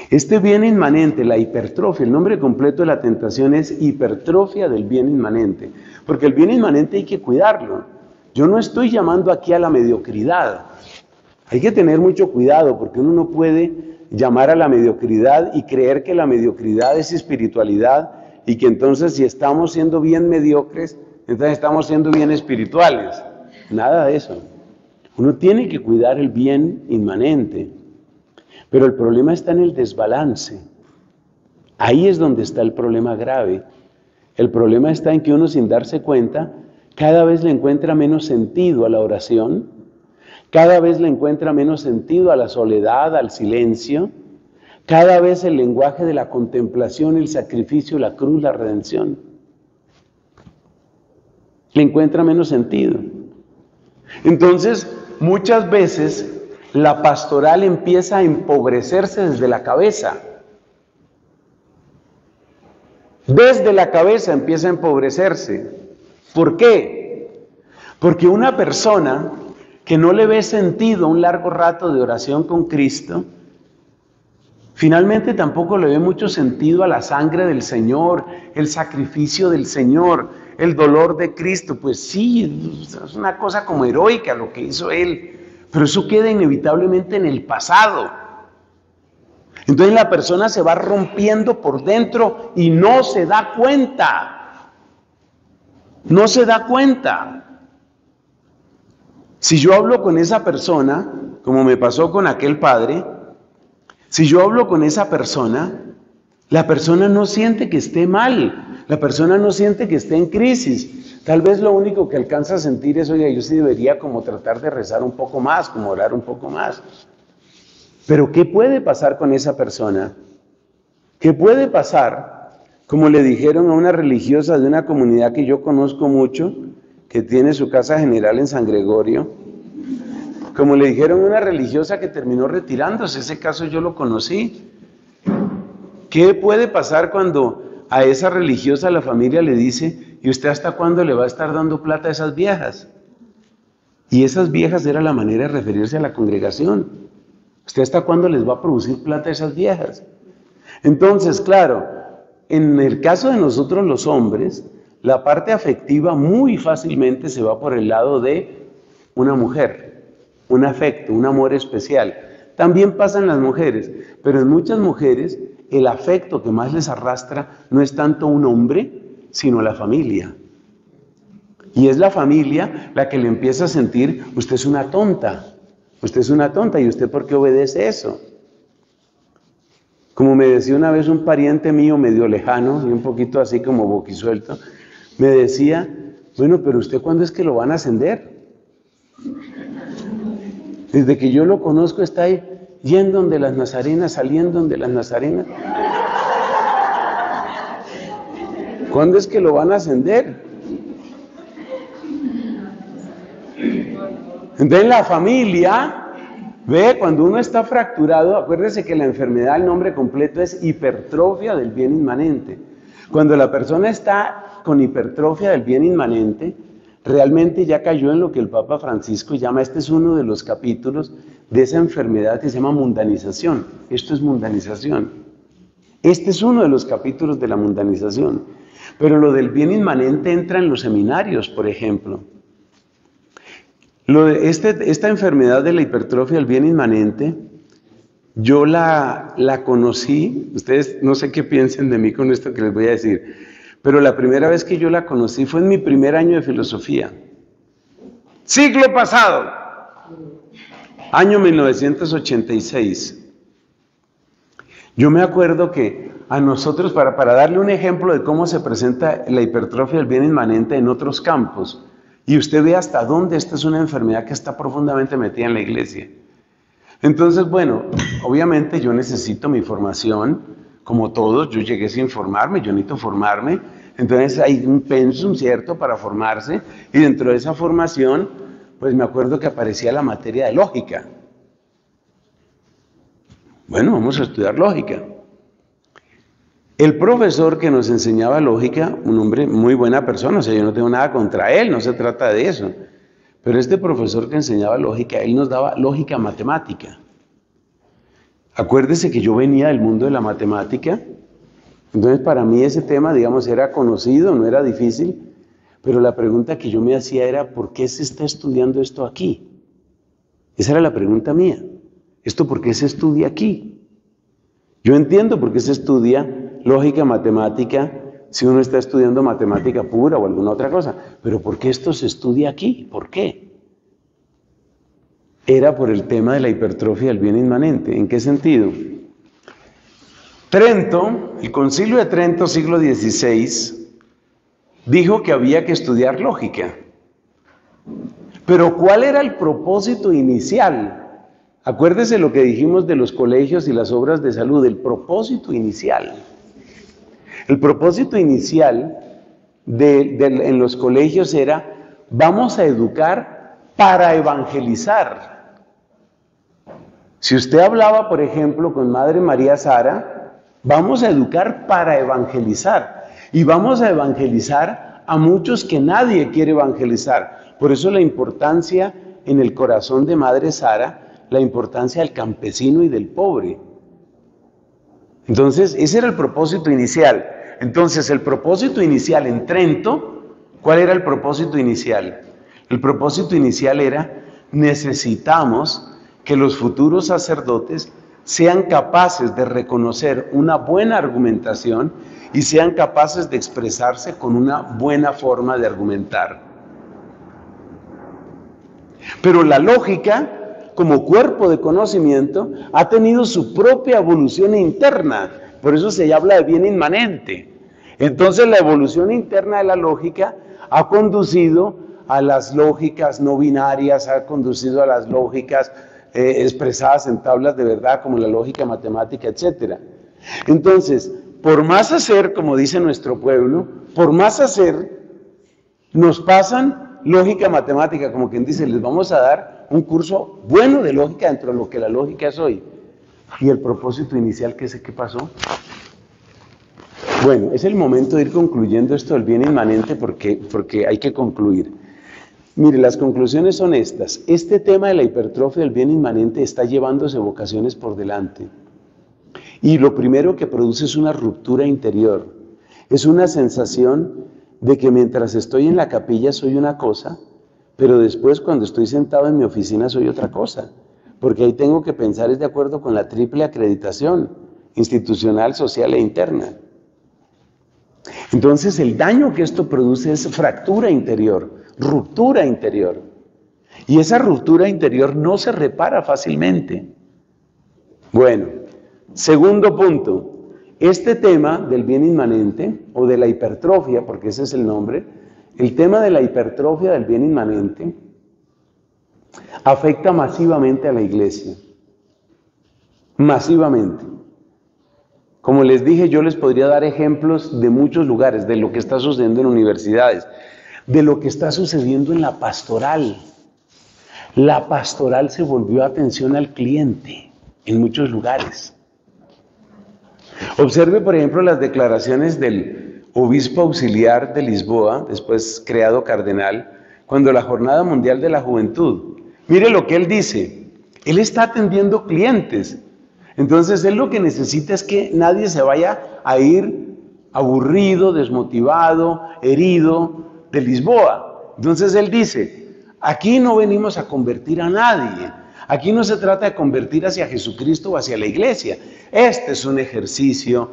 Este bien inmanente, la hipertrofia, el nombre completo de la tentación es hipertrofia del bien inmanente, porque el bien inmanente hay que cuidarlo. Yo no estoy llamando aquí a la mediocridad. Hay que tener mucho cuidado porque uno no puede llamar a la mediocridad y creer que la mediocridad es espiritualidad y que entonces si estamos siendo bien mediocres, entonces estamos siendo bien espirituales. Nada de eso. Uno tiene que cuidar el bien inmanente. Pero el problema está en el desbalance. Ahí es donde está el problema grave. El problema está en que uno sin darse cuenta cada vez le encuentra menos sentido a la oración, cada vez le encuentra menos sentido a la soledad, al silencio, cada vez el lenguaje de la contemplación, el sacrificio, la cruz, la redención. Le encuentra menos sentido. Entonces, muchas veces la pastoral empieza a empobrecerse desde la cabeza. Desde la cabeza empieza a empobrecerse. ¿Por qué? Porque una persona que no le ve sentido a un largo rato de oración con Cristo, finalmente tampoco le ve mucho sentido a la sangre del Señor, el sacrificio del Señor, el dolor de Cristo. Pues sí, es una cosa como heroica lo que hizo Él, pero eso queda inevitablemente en el pasado. Entonces la persona se va rompiendo por dentro y no se da cuenta. No se da cuenta. Si yo hablo con esa persona, como me pasó con aquel padre, si yo hablo con esa persona, la persona no siente que esté mal, la persona no siente que esté en crisis. Tal vez lo único que alcanza a sentir es, oye, yo sí debería como tratar de rezar un poco más, como orar un poco más. Pero ¿qué puede pasar con esa persona? ¿Qué puede pasar? Como le dijeron a una religiosa de una comunidad que yo conozco mucho, que tiene su casa general en San Gregorio, como le dijeron a una religiosa que terminó retirándose, ese caso yo lo conocí. ¿Qué puede pasar cuando a esa religiosa la familia le dice, ¿y usted hasta cuándo le va a estar dando plata a esas viejas? Y esas viejas era la manera de referirse a la congregación. ¿Usted hasta cuándo les va a producir plata a esas viejas? Entonces, claro, en el caso de nosotros los hombres, la parte afectiva muy fácilmente se va por el lado de una mujer, un afecto, un amor especial. También pasa en las mujeres, pero en muchas mujeres el afecto que más les arrastra no es tanto un hombre, sino la familia. Y es la familia la que le empieza a sentir, usted es una tonta, ¿y usted por qué obedece eso? Como me decía una vez un pariente mío medio lejano y un poquito así como boquisuelto, me decía, bueno, pero usted ¿cuándo es que lo van a ascender? Desde que yo lo conozco está ahí, yendo donde las nazarenas, saliendo donde las nazarenas. ¿Cuándo es que lo van a ascender? Entonces la familia... Ve, cuando uno está fracturado, acuérdese que la enfermedad, el nombre completo es hipertrofia del bien inmanente. Cuando la persona está con hipertrofia del bien inmanente, realmente ya cayó en lo que el Papa Francisco llama, este es uno de los capítulos de esa enfermedad que se llama mundanización. Esto es mundanización. Este es uno de los capítulos de la mundanización. Pero lo del bien inmanente entra en los seminarios, por ejemplo. Esta enfermedad de la hipertrofia del bien inmanente, yo la conocí, ustedes no sé qué piensen de mí con esto que les voy a decir, pero la primera vez que yo la conocí fue en mi primer año de filosofía. Siglo pasado, año 1986. Yo me acuerdo que a nosotros, para darle un ejemplo de cómo se presenta la hipertrofia del bien inmanente en otros campos, y usted ve hasta dónde esta es una enfermedad que está profundamente metida en la iglesia. Entonces, bueno, obviamente yo necesito mi formación, como todos, yo llegué sin formarme, yo necesito formarme, entonces hay un pensum, ¿cierto?, para formarse, y dentro de esa formación, pues me acuerdo que aparecía la materia de lógica. Bueno, vamos a estudiar lógica. El profesor que nos enseñaba lógica, un hombre muy buena persona, o sea, yo no tengo nada contra él, no se trata de eso. Pero este profesor que enseñaba lógica, él nos daba lógica matemática. Acuérdese que yo venía del mundo de la matemática, entonces para mí ese tema, digamos, era conocido, no era difícil, pero la pregunta que yo me hacía era, ¿por qué se está estudiando esto aquí? Esa era la pregunta mía. ¿Esto por qué se estudia aquí? Yo entiendo por qué se estudia lógica matemática, si uno está estudiando matemática pura o alguna otra cosa. Pero ¿por qué esto se estudia aquí? ¿Por qué? Era por el tema de la hipertrofia del bien inmanente. ¿En qué sentido? Trento, el concilio de Trento, siglo XVI, dijo que había que estudiar lógica. Pero ¿cuál era el propósito inicial? Acuérdese lo que dijimos de los colegios y las obras de salud, el propósito inicial. El propósito inicial en los colegios era, vamos a educar para evangelizar. Si usted hablaba, por ejemplo, con Madre María Sara, vamos a educar para evangelizar. Y vamos a evangelizar a muchos que nadie quiere evangelizar. Por eso la importancia en el corazón de Madre Sara, la importancia del campesino y del pobre. Entonces, ese era el propósito inicial. Entonces, el propósito inicial en Trento, ¿cuál era el propósito inicial? El propósito inicial era, necesitamos que los futuros sacerdotes sean capaces de reconocer una buena argumentación y sean capaces de expresarse con una buena forma de argumentar. Pero la lógica, como cuerpo de conocimiento, ha tenido su propia evolución interna, por eso se habla de bien inmanente. Entonces la evolución interna de la lógica ha conducido a las lógicas no binarias, ha conducido a las lógicas expresadas en tablas de verdad, como la lógica matemática, etc. Entonces, por más hacer, como dice nuestro pueblo, por más hacer, nos pasan lógica matemática, como quien dice, les vamos a dar un curso bueno de lógica dentro de lo que la lógica es hoy. Y el propósito inicial, ¿qué pasó? Bueno, es el momento de ir concluyendo esto del bien inmanente porque hay que concluir. Mire, las conclusiones son estas. Este tema de la hipertrofia del bien inmanente está llevándose vocaciones por delante. Y lo primero que produce es una ruptura interior. Es una sensación de que mientras estoy en la capilla soy una cosa, pero después cuando estoy sentado en mi oficina soy otra cosa, porque ahí tengo que pensar es de acuerdo con la triple acreditación, institucional, social e interna. Entonces el daño que esto produce es fractura interior, ruptura interior, y esa ruptura interior no se repara fácilmente. Bueno, segundo punto, este tema del bien inmanente, o de la hipertrofia, porque ese es el nombre, el tema de la hipertrofia del bien inmanente afecta masivamente a la iglesia. Masivamente. Como les dije, yo les podría dar ejemplos de muchos lugares, de lo que está sucediendo en universidades, de lo que está sucediendo en la pastoral. La pastoral se volvió atención al cliente en muchos lugares. Observe, por ejemplo, las declaraciones del obispo auxiliar de Lisboa, después creado cardenal, cuando la Jornada Mundial de la Juventud. Mire lo que él dice, él está atendiendo clientes, entonces él lo que necesita es que nadie se vaya a ir aburrido, desmotivado, herido de Lisboa. Entonces él dice, aquí no venimos a convertir a nadie, aquí no se trata de convertir hacia Jesucristo o hacia la iglesia, este es un ejercicio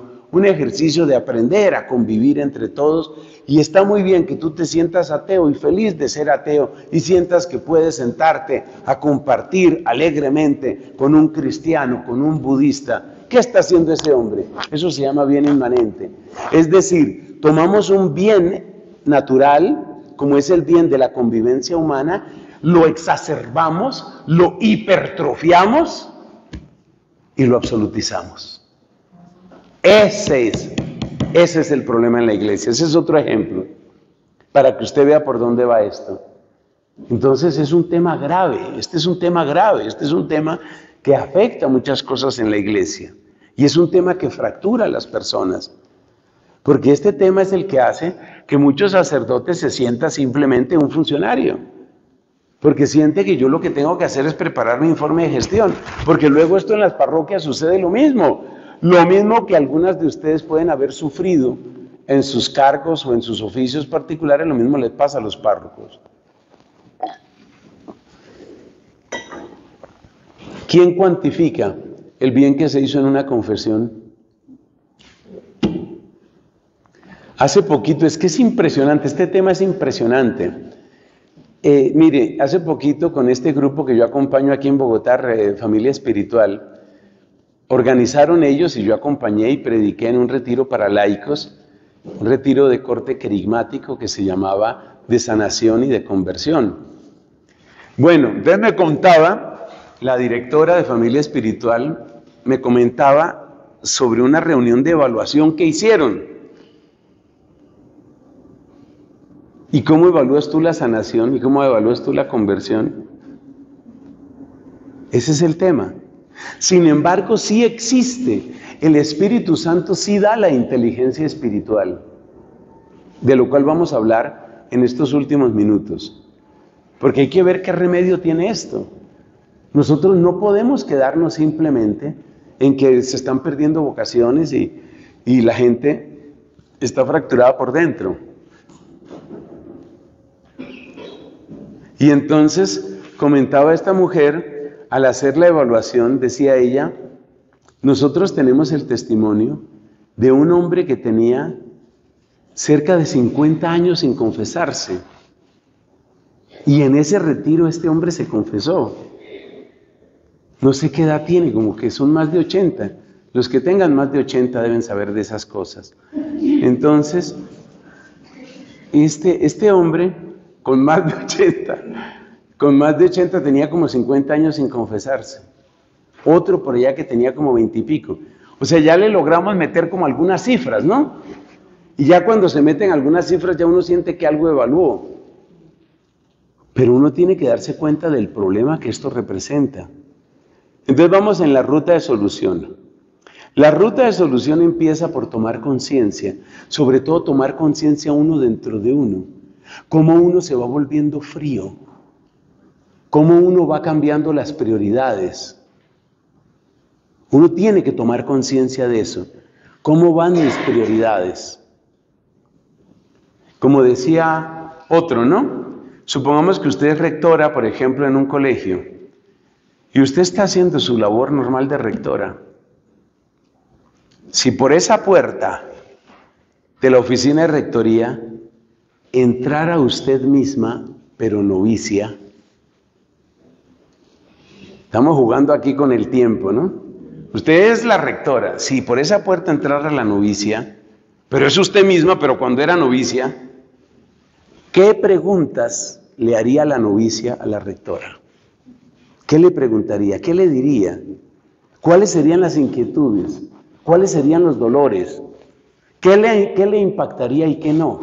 de aprender a convivir entre todos, y está muy bien que tú te sientas ateo y feliz de ser ateo y sientas que puedes sentarte a compartir alegremente con un cristiano, con un budista. ¿Qué está haciendo ese hombre? Eso se llama bien inmanente. Es decir, tomamos un bien natural, como es el bien de la convivencia humana, lo exacerbamos, lo hipertrofiamos y lo absolutizamos. Ese es el problema en la iglesia. Ese es otro ejemplo, para que usted vea por dónde va esto. Entonces es un tema grave, este es un tema que afecta muchas cosas en la iglesia. Y es un tema que fractura a las personas, porque este tema es el que hace que muchos sacerdotes se sientan simplemente un funcionario, porque siente que yo lo que tengo que hacer es preparar mi informe de gestión, porque luego esto en las parroquias sucede lo mismo. Lo mismo que algunas de ustedes pueden haber sufrido en sus cargos o en sus oficios particulares, lo mismo les pasa a los párrocos. ¿Quién cuantifica el bien que se hizo en una confesión? Hace poquito, es que es impresionante, este tema es impresionante. Mire, hace poquito con este grupo que yo acompaño aquí en Bogotá, Familia Espiritual, organizaron ellos, y yo acompañé y prediqué en un retiro para laicos, un retiro de corte querigmático que se llamaba de sanación y de conversión. Bueno, entonces me contaba, la directora de Familia Espiritual me comentaba sobre una reunión de evaluación que hicieron. ¿Y cómo evalúas tú la sanación? ¿Y cómo evalúas tú la conversión? Ese es el tema. Sin embargo, sí existe, el Espíritu Santo sí da la inteligencia espiritual, de lo cual vamos a hablar en estos últimos minutos, porque hay que ver qué remedio tiene esto. Nosotros no podemos quedarnos simplemente en que se están perdiendo vocaciones y la gente está fracturada por dentro. Y entonces comentaba esta mujer, al hacer la evaluación, decía ella, nosotros tenemos el testimonio de un hombre que tenía cerca de 50 años sin confesarse. Y en ese retiro este hombre se confesó. No sé qué edad tiene, como que son más de 80. Los que tengan más de 80 deben saber de esas cosas. Entonces, este hombre con más de 80... con más de 80 tenía como 50 años sin confesarse. Otro por allá que tenía como 20 y pico. O sea, ya le logramos meter como algunas cifras, ¿no? Y ya cuando se meten algunas cifras, ya uno siente que algo evaluó. Pero uno tiene que darse cuenta del problema que esto representa. Entonces vamos en la ruta de solución. La ruta de solución empieza por tomar conciencia. Sobre todo tomar conciencia uno dentro de uno. Cómo uno se va volviendo frío. Cómo uno va cambiando las prioridades. Uno tiene que tomar conciencia de eso. ¿Cómo van mis prioridades? Como decía otro, ¿no? Supongamos que usted es rectora, por ejemplo, en un colegio, y usted está haciendo su labor normal de rectora. Si por esa puerta de la oficina de rectoría entrara usted misma, pero novicia, estamos jugando aquí con el tiempo, ¿no? Usted es la rectora. Si por esa puerta entrara la novicia, pero es usted misma, pero cuando era novicia, ¿qué preguntas le haría la novicia a la rectora? ¿Qué le preguntaría? ¿Qué le diría? ¿Cuáles serían las inquietudes? ¿Cuáles serían los dolores? ¿Qué le impactaría y qué no?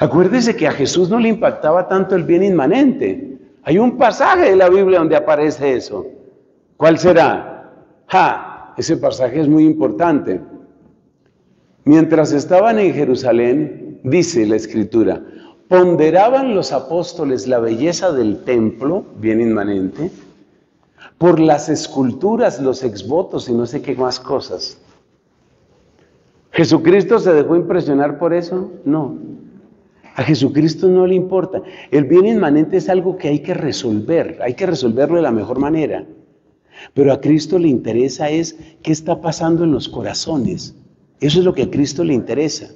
Acuérdese que a Jesús no le impactaba tanto el bien inmanente. Hay un pasaje de la Biblia donde aparece eso. ¿Cuál será? Ese pasaje es muy importante. Mientras estaban en Jerusalén, dice la Escritura, ponderaban los apóstoles la belleza del templo, bien inmanente, por las esculturas, los exvotos y no sé qué más cosas. ¿Jesucristo se dejó impresionar por eso? No. A Jesucristo no le importa. El bien inmanente es algo que hay que resolver. Hay que resolverlo de la mejor manera. Pero a Cristo le interesa es qué está pasando en los corazones. Eso es lo que a Cristo le interesa.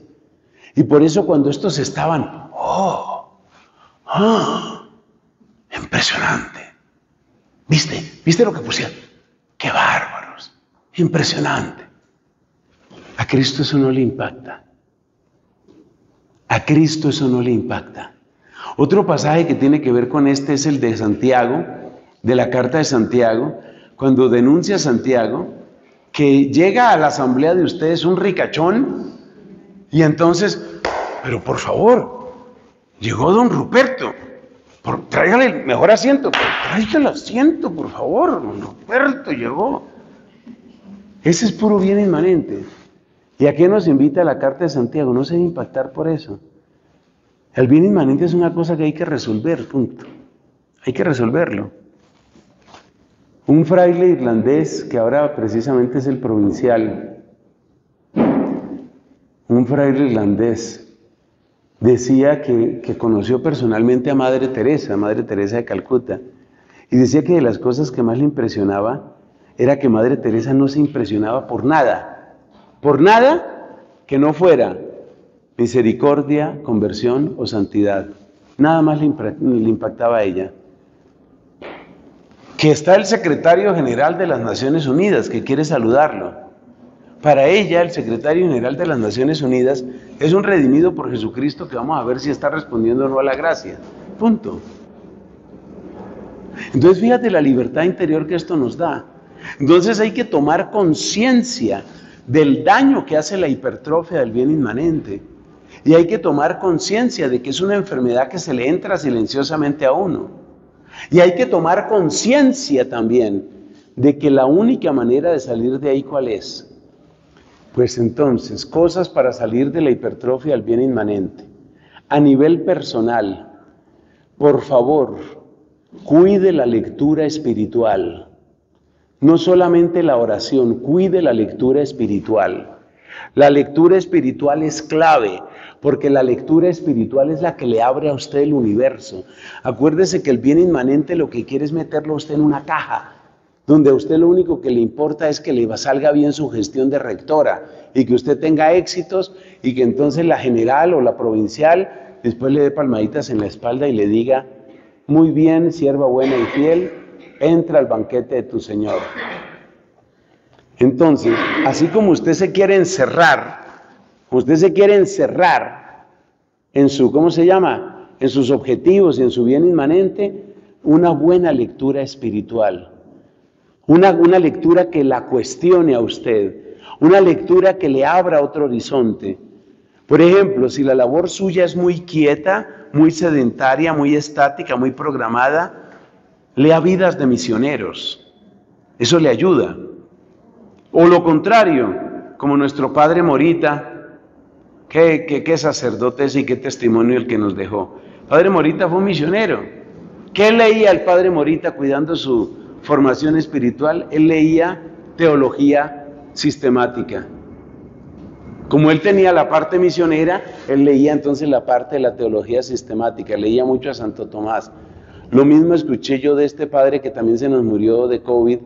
Y por eso cuando estos estaban, impresionante. ¿Viste lo que pusieron? ¡Qué bárbaros! Impresionante. A Cristo eso no le impacta. A Cristo eso no le impacta. Otro pasaje que tiene que ver con este es el de Santiago, de la carta de Santiago, cuando denuncia a Santiago que llega a la asamblea de ustedes un ricachón y entonces, pero por favor, llegó don Ruperto, tráigale el mejor asiento, tráigale el asiento, por favor, don Ruperto llegó. Ese es puro bien inmanente. ¿Y a qué nos invita la carta de Santiago? No se debe impactar por eso. El bien inmanente es una cosa que hay que resolver, punto. Hay que resolverlo. Un fraile irlandés, que ahora precisamente es el provincial, un fraile irlandés decía que conoció personalmente a Madre Teresa de Calcuta, y decía que de las cosas que más le impresionaba era que Madre Teresa no se impresionaba por nada que no fuera misericordia, conversión o santidad. Nada más le impactaba a ella. Que está el secretario general de las Naciones Unidas, que quiere saludarlo. Para ella, el secretario general de las Naciones Unidas es un redimido por Jesucristo que vamos a ver si está respondiendo o no a la gracia. Punto. Entonces, fíjate la libertad interior que esto nos da. Entonces, hay que tomar conciencia del daño que hace la hipertrofia del bien inmanente. Y hay que tomar conciencia de que es una enfermedad que se le entra silenciosamente a uno. Y hay que tomar conciencia también de que la única manera de salir de ahí, ¿cuál es? Pues entonces, cosas para salir de la hipertrofia al bien inmanente. A nivel personal, por favor, cuide la lectura espiritual. No solamente la oración, cuide la lectura espiritual. La lectura espiritual es clave, porque la lectura espiritual es la que le abre a usted el universo. Acuérdese que el bien inmanente lo que quiere es meterlo a usted en una caja, donde a usted lo único que le importa es que le salga bien su gestión de rectora, y que usted tenga éxitos, y que entonces la general o la provincial después le dé palmaditas en la espalda y le diga, muy bien, sierva buena y fiel, entra al banquete de tu Señor. Entonces, así como usted se quiere encerrar en su, en sus objetivos y en su bien inmanente, una buena lectura espiritual, una lectura que la cuestione a usted, una lectura que le abra otro horizonte. Por ejemplo, si la labor suya es muy quieta, muy sedentaria, muy estática, muy programada, lea Vidas de Misioneros, eso le ayuda. O lo contrario, como nuestro Padre Morita, qué sacerdote es y qué testimonio el que nos dejó. Padre Morita fue un misionero. ¿Qué leía el Padre Morita cuidando su formación espiritual? Él leía teología sistemática. Como él tenía la parte misionera, él leía entonces la parte de la teología sistemática, leía mucho a Santo Tomás. Lo mismo escuché yo de este padre que también se nos murió de COVID,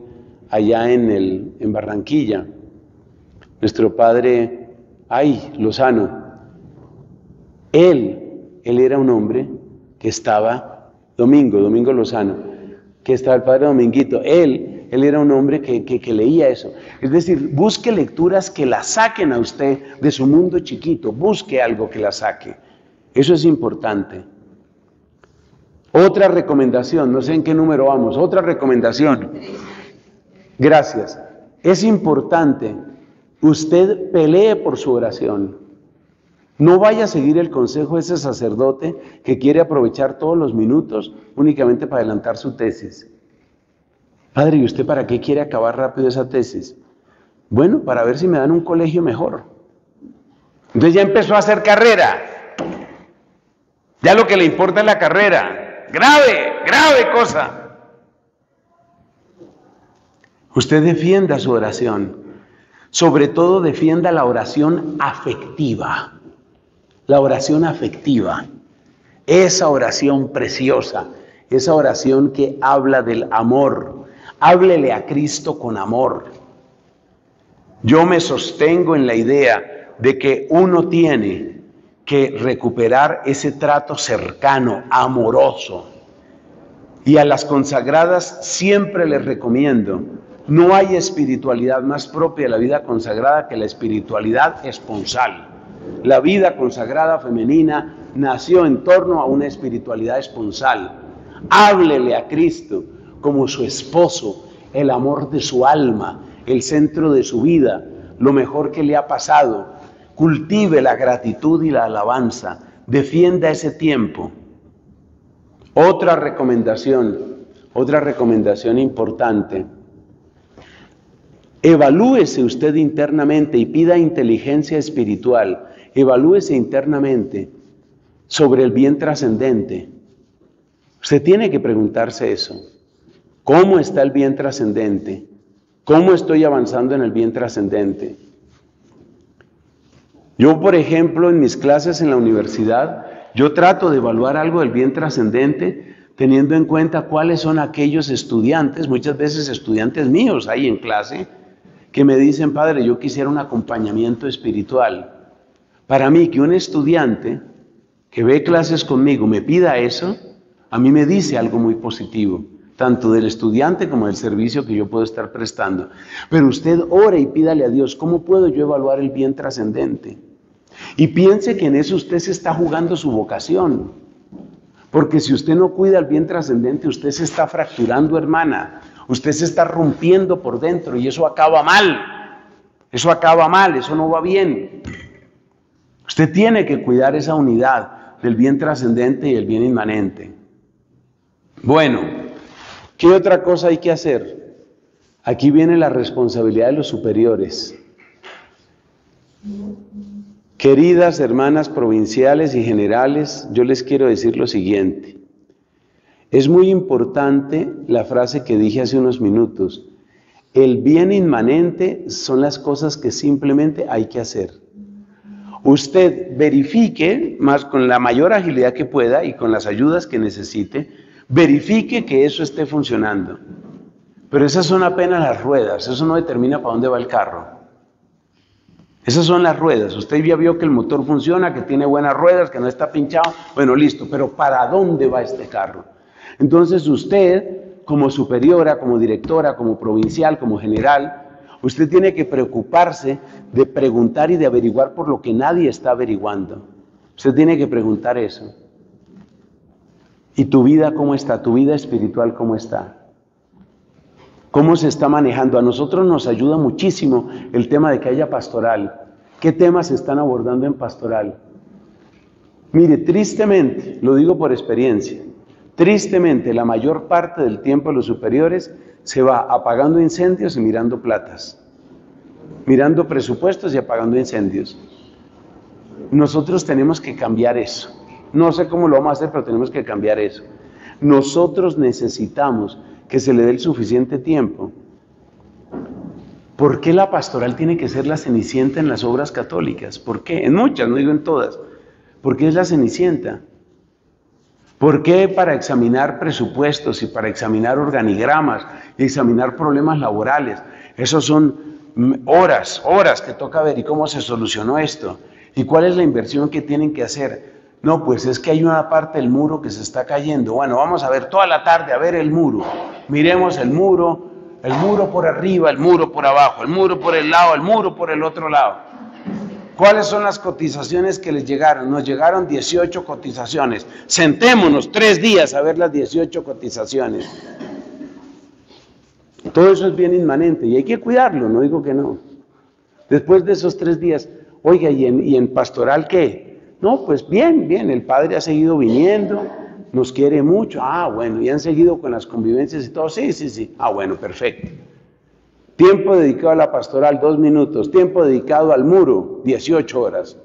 allá en Barranquilla, nuestro padre Lozano. Él era un hombre que estaba, Domingo Lozano, que estaba el padre Dominguito. Él era un hombre que leía eso. Es decir, busque lecturas que la saquen a usted de su mundo chiquito, busque algo que la saque. Eso es importante. Otra recomendación, no sé en qué número vamos, otra recomendación. Gracias. Es importante, usted pelee por su oración. No vaya a seguir el consejo de ese sacerdote que quiere aprovechar todos los minutos únicamente para adelantar su tesis. Padre, ¿y usted para qué quiere acabar rápido esa tesis? Bueno, para ver si me dan un colegio mejor. Entonces ya empezó a hacer carrera. Ya lo que le importa es la carrera. Grave, grave cosa. Usted defienda su oración. Sobre todo defienda la oración afectiva. La oración afectiva. Esa oración preciosa. Esa oración que habla del amor. Háblele a Cristo con amor. Yo me sostengo en la idea de que uno tiene que recuperar ese trato cercano, amoroso. Y a las consagradas siempre les recomiendo, no hay espiritualidad más propia de la vida consagrada que la espiritualidad esponsal. La vida consagrada femenina nació en torno a una espiritualidad esponsal. Háblele a Cristo como su esposo, el amor de su alma, el centro de su vida, lo mejor que le ha pasado. Cultive la gratitud y la alabanza. Defienda ese tiempo. Otra recomendación importante. Evalúese usted internamente y pida inteligencia espiritual. Evalúese internamente sobre el bien trascendente. Usted tiene que preguntarse eso. ¿Cómo está el bien trascendente? ¿Cómo estoy avanzando en el bien trascendente? Yo, por ejemplo, en mis clases en la universidad, yo trato de evaluar algo del bien trascendente teniendo en cuenta cuáles son aquellos estudiantes, muchas veces estudiantes míos ahí en clase, que me dicen, padre, yo quisiera un acompañamiento espiritual. Para mí, que un estudiante que ve clases conmigo me pida eso, a mí me dice algo muy positivo. Tanto del estudiante como del servicio que yo puedo estar prestando. Pero usted ore y pídale a Dios, ¿cómo puedo yo evaluar el bien trascendente? Y piense que en eso usted se está jugando su vocación. Porque si usted no cuida el bien trascendente, usted se está fracturando, hermana. Usted se está rompiendo por dentro y eso acaba mal. Eso acaba mal, eso no va bien. Usted tiene que cuidar esa unidad del bien trascendente y el bien inmanente. Bueno. ¿Qué otra cosa hay que hacer? Aquí viene la responsabilidad de los superiores. Queridas hermanas provinciales y generales, yo les quiero decir lo siguiente. Es muy importante la frase que dije hace unos minutos. El bien inmanente son las cosas que simplemente hay que hacer. Usted verifique, más con la mayor agilidad que pueda y con las ayudas que necesite, verifique que eso esté funcionando. Pero esas son apenas las ruedas, eso no determina para dónde va el carro. Esas son las ruedas. Usted ya vio que el motor funciona, que tiene buenas ruedas, que no está pinchado. Bueno, listo, pero ¿para dónde va este carro? Entonces usted, como superiora, como directora, como provincial, como general, usted tiene que preocuparse de preguntar y de averiguar por lo que nadie está averiguando. Usted tiene que preguntar eso. ¿Y tu vida cómo está? ¿Tu vida espiritual cómo está? ¿Cómo se está manejando? A nosotros nos ayuda muchísimo el tema de que haya pastoral. ¿Qué temas se están abordando en pastoral? Mire, tristemente, lo digo por experiencia, tristemente la mayor parte del tiempo de los superiores se va apagando incendios y mirando platas, mirando presupuestos y apagando incendios. Nosotros tenemos que cambiar eso. No sé cómo lo vamos a hacer, pero tenemos que cambiar eso. Nosotros necesitamos que se le dé el suficiente tiempo. ¿Por qué la pastoral tiene que ser la cenicienta en las obras católicas? ¿Por qué? En muchas, no digo en todas. ¿Por qué es la cenicienta? ¿Por qué para examinar presupuestos y para examinar organigramas y examinar problemas laborales? Esos son horas, horas que toca ver y cómo se solucionó esto. ¿Y cuál es la inversión que tienen que hacer? No, pues es que hay una parte del muro que se está cayendo. Bueno, vamos a ver toda la tarde, a ver el muro. Miremos el muro por arriba, el muro por abajo, el muro por el lado, el muro por el otro lado. ¿Cuáles son las cotizaciones que les llegaron? Nos llegaron 18 cotizaciones. Sentémonos 3 días a ver las 18 cotizaciones. Todo eso es bien inmanente y hay que cuidarlo, no digo que no. Después de esos 3 días, oiga, ¿y en pastoral qué? No, pues bien, bien, el padre ha seguido viniendo, nos quiere mucho, ah, bueno, y han seguido con las convivencias y todo, sí, sí, sí, ah, bueno, perfecto. Tiempo dedicado a la pastoral, 2 minutos, tiempo dedicado al muro, 18 horas.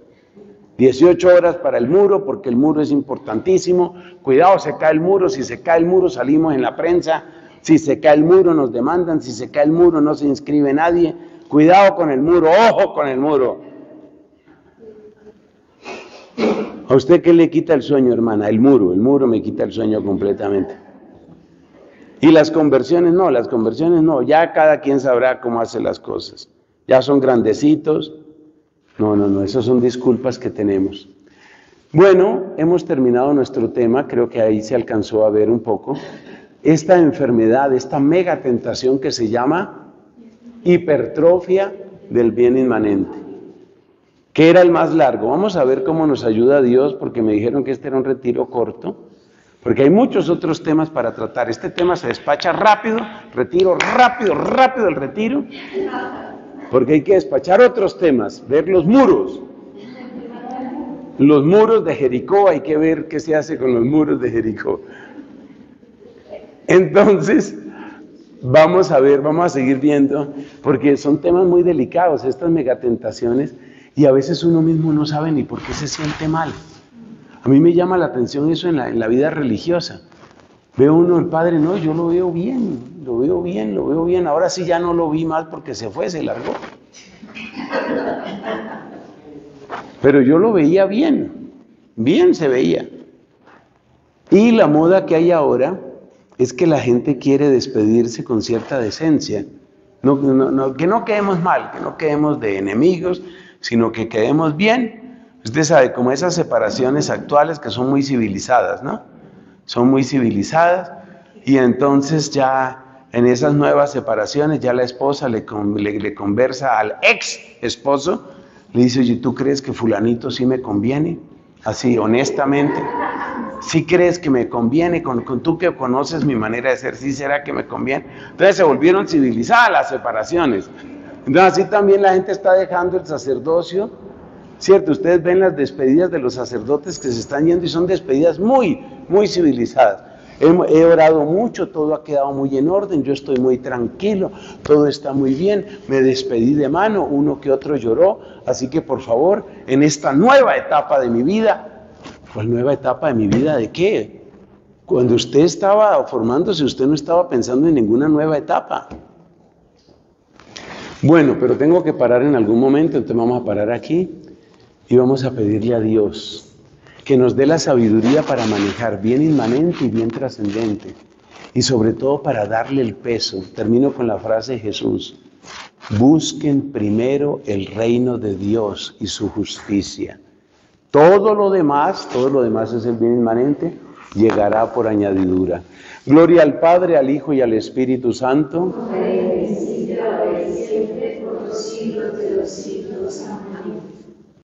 18 horas para el muro, porque el muro es importantísimo. Cuidado, se cae el muro. Si se cae el muro, salimos en la prensa. Si se cae el muro, nos demandan. Si se cae el muro, no se inscribe nadie. Cuidado con el muro, ojo con el muro. ¿A usted qué le quita el sueño, hermana? El muro me quita el sueño completamente. Y las conversiones no, ya cada quien sabrá cómo hace las cosas. Ya son grandecitos. No, esas son disculpas que tenemos. Bueno, hemos terminado nuestro tema, creo que ahí se alcanzó a ver un poco. Esta enfermedad, esta mega tentación que se llama hipertrofia del bien inmanente, que era el más largo. Vamos a ver cómo nos ayuda Dios, porque me dijeron que este era un retiro corto, porque hay muchos otros temas para tratar. Este tema se despacha rápido, retiro rápido el retiro, porque hay que despachar otros temas, ver los muros. Los muros de Jericó, hay que ver qué se hace con los muros de Jericó. Entonces, vamos a ver, vamos a seguir viendo, porque son temas muy delicados, estas megatentaciones, y a veces uno mismo no sabe ni por qué se siente mal. A mí me llama la atención eso en la vida religiosa. Veo uno, el padre, no, yo lo veo bien, lo veo bien. Ahora sí ya no lo vi más porque se fue, se largó. Pero yo lo veía bien se veía. Y la moda que hay ahora es que la gente quiere despedirse con cierta decencia. No, que no quedemos mal, que no quedemos de enemigos, sino que quedemos bien. Usted sabe, como esas separaciones actuales que son muy civilizadas, ¿no? Son muy civilizadas, y entonces ya en esas nuevas separaciones ya la esposa le conversa al ex esposo, le dice, oye, ¿tú crees que fulanito sí me conviene? Así, honestamente, ¿sí crees que me conviene? Con tú que conoces mi manera de ser, ¿sí será que me conviene? Entonces se volvieron civilizadas las separaciones. Entonces así también la gente está dejando el sacerdocio, ¿cierto? Ustedes ven las despedidas de los sacerdotes que se están yendo y son despedidas muy civilizadas. He orado mucho, todo ha quedado muy en orden, yo estoy muy tranquilo, todo está muy bien, me despedí de mano, uno que otro lloró, así que por favor, en esta nueva etapa de mi vida, ¿cuál nueva etapa de mi vida de qué? Cuando usted estaba formándose, usted no estaba pensando en ninguna nueva etapa. Bueno, pero tengo que parar en algún momento, entonces vamos a parar aquí. Y vamos a pedirle a Dios que nos dé la sabiduría para manejar bien inmanente y bien trascendente. Y sobre todo para darle el peso. Termino con la frase de Jesús. Busquen primero el reino de Dios y su justicia. Todo lo demás es el bien inmanente, llegará por añadidura. Gloria al Padre, al Hijo y al Espíritu Santo. Amén. Siempre por los siglos de los siglos. Amén.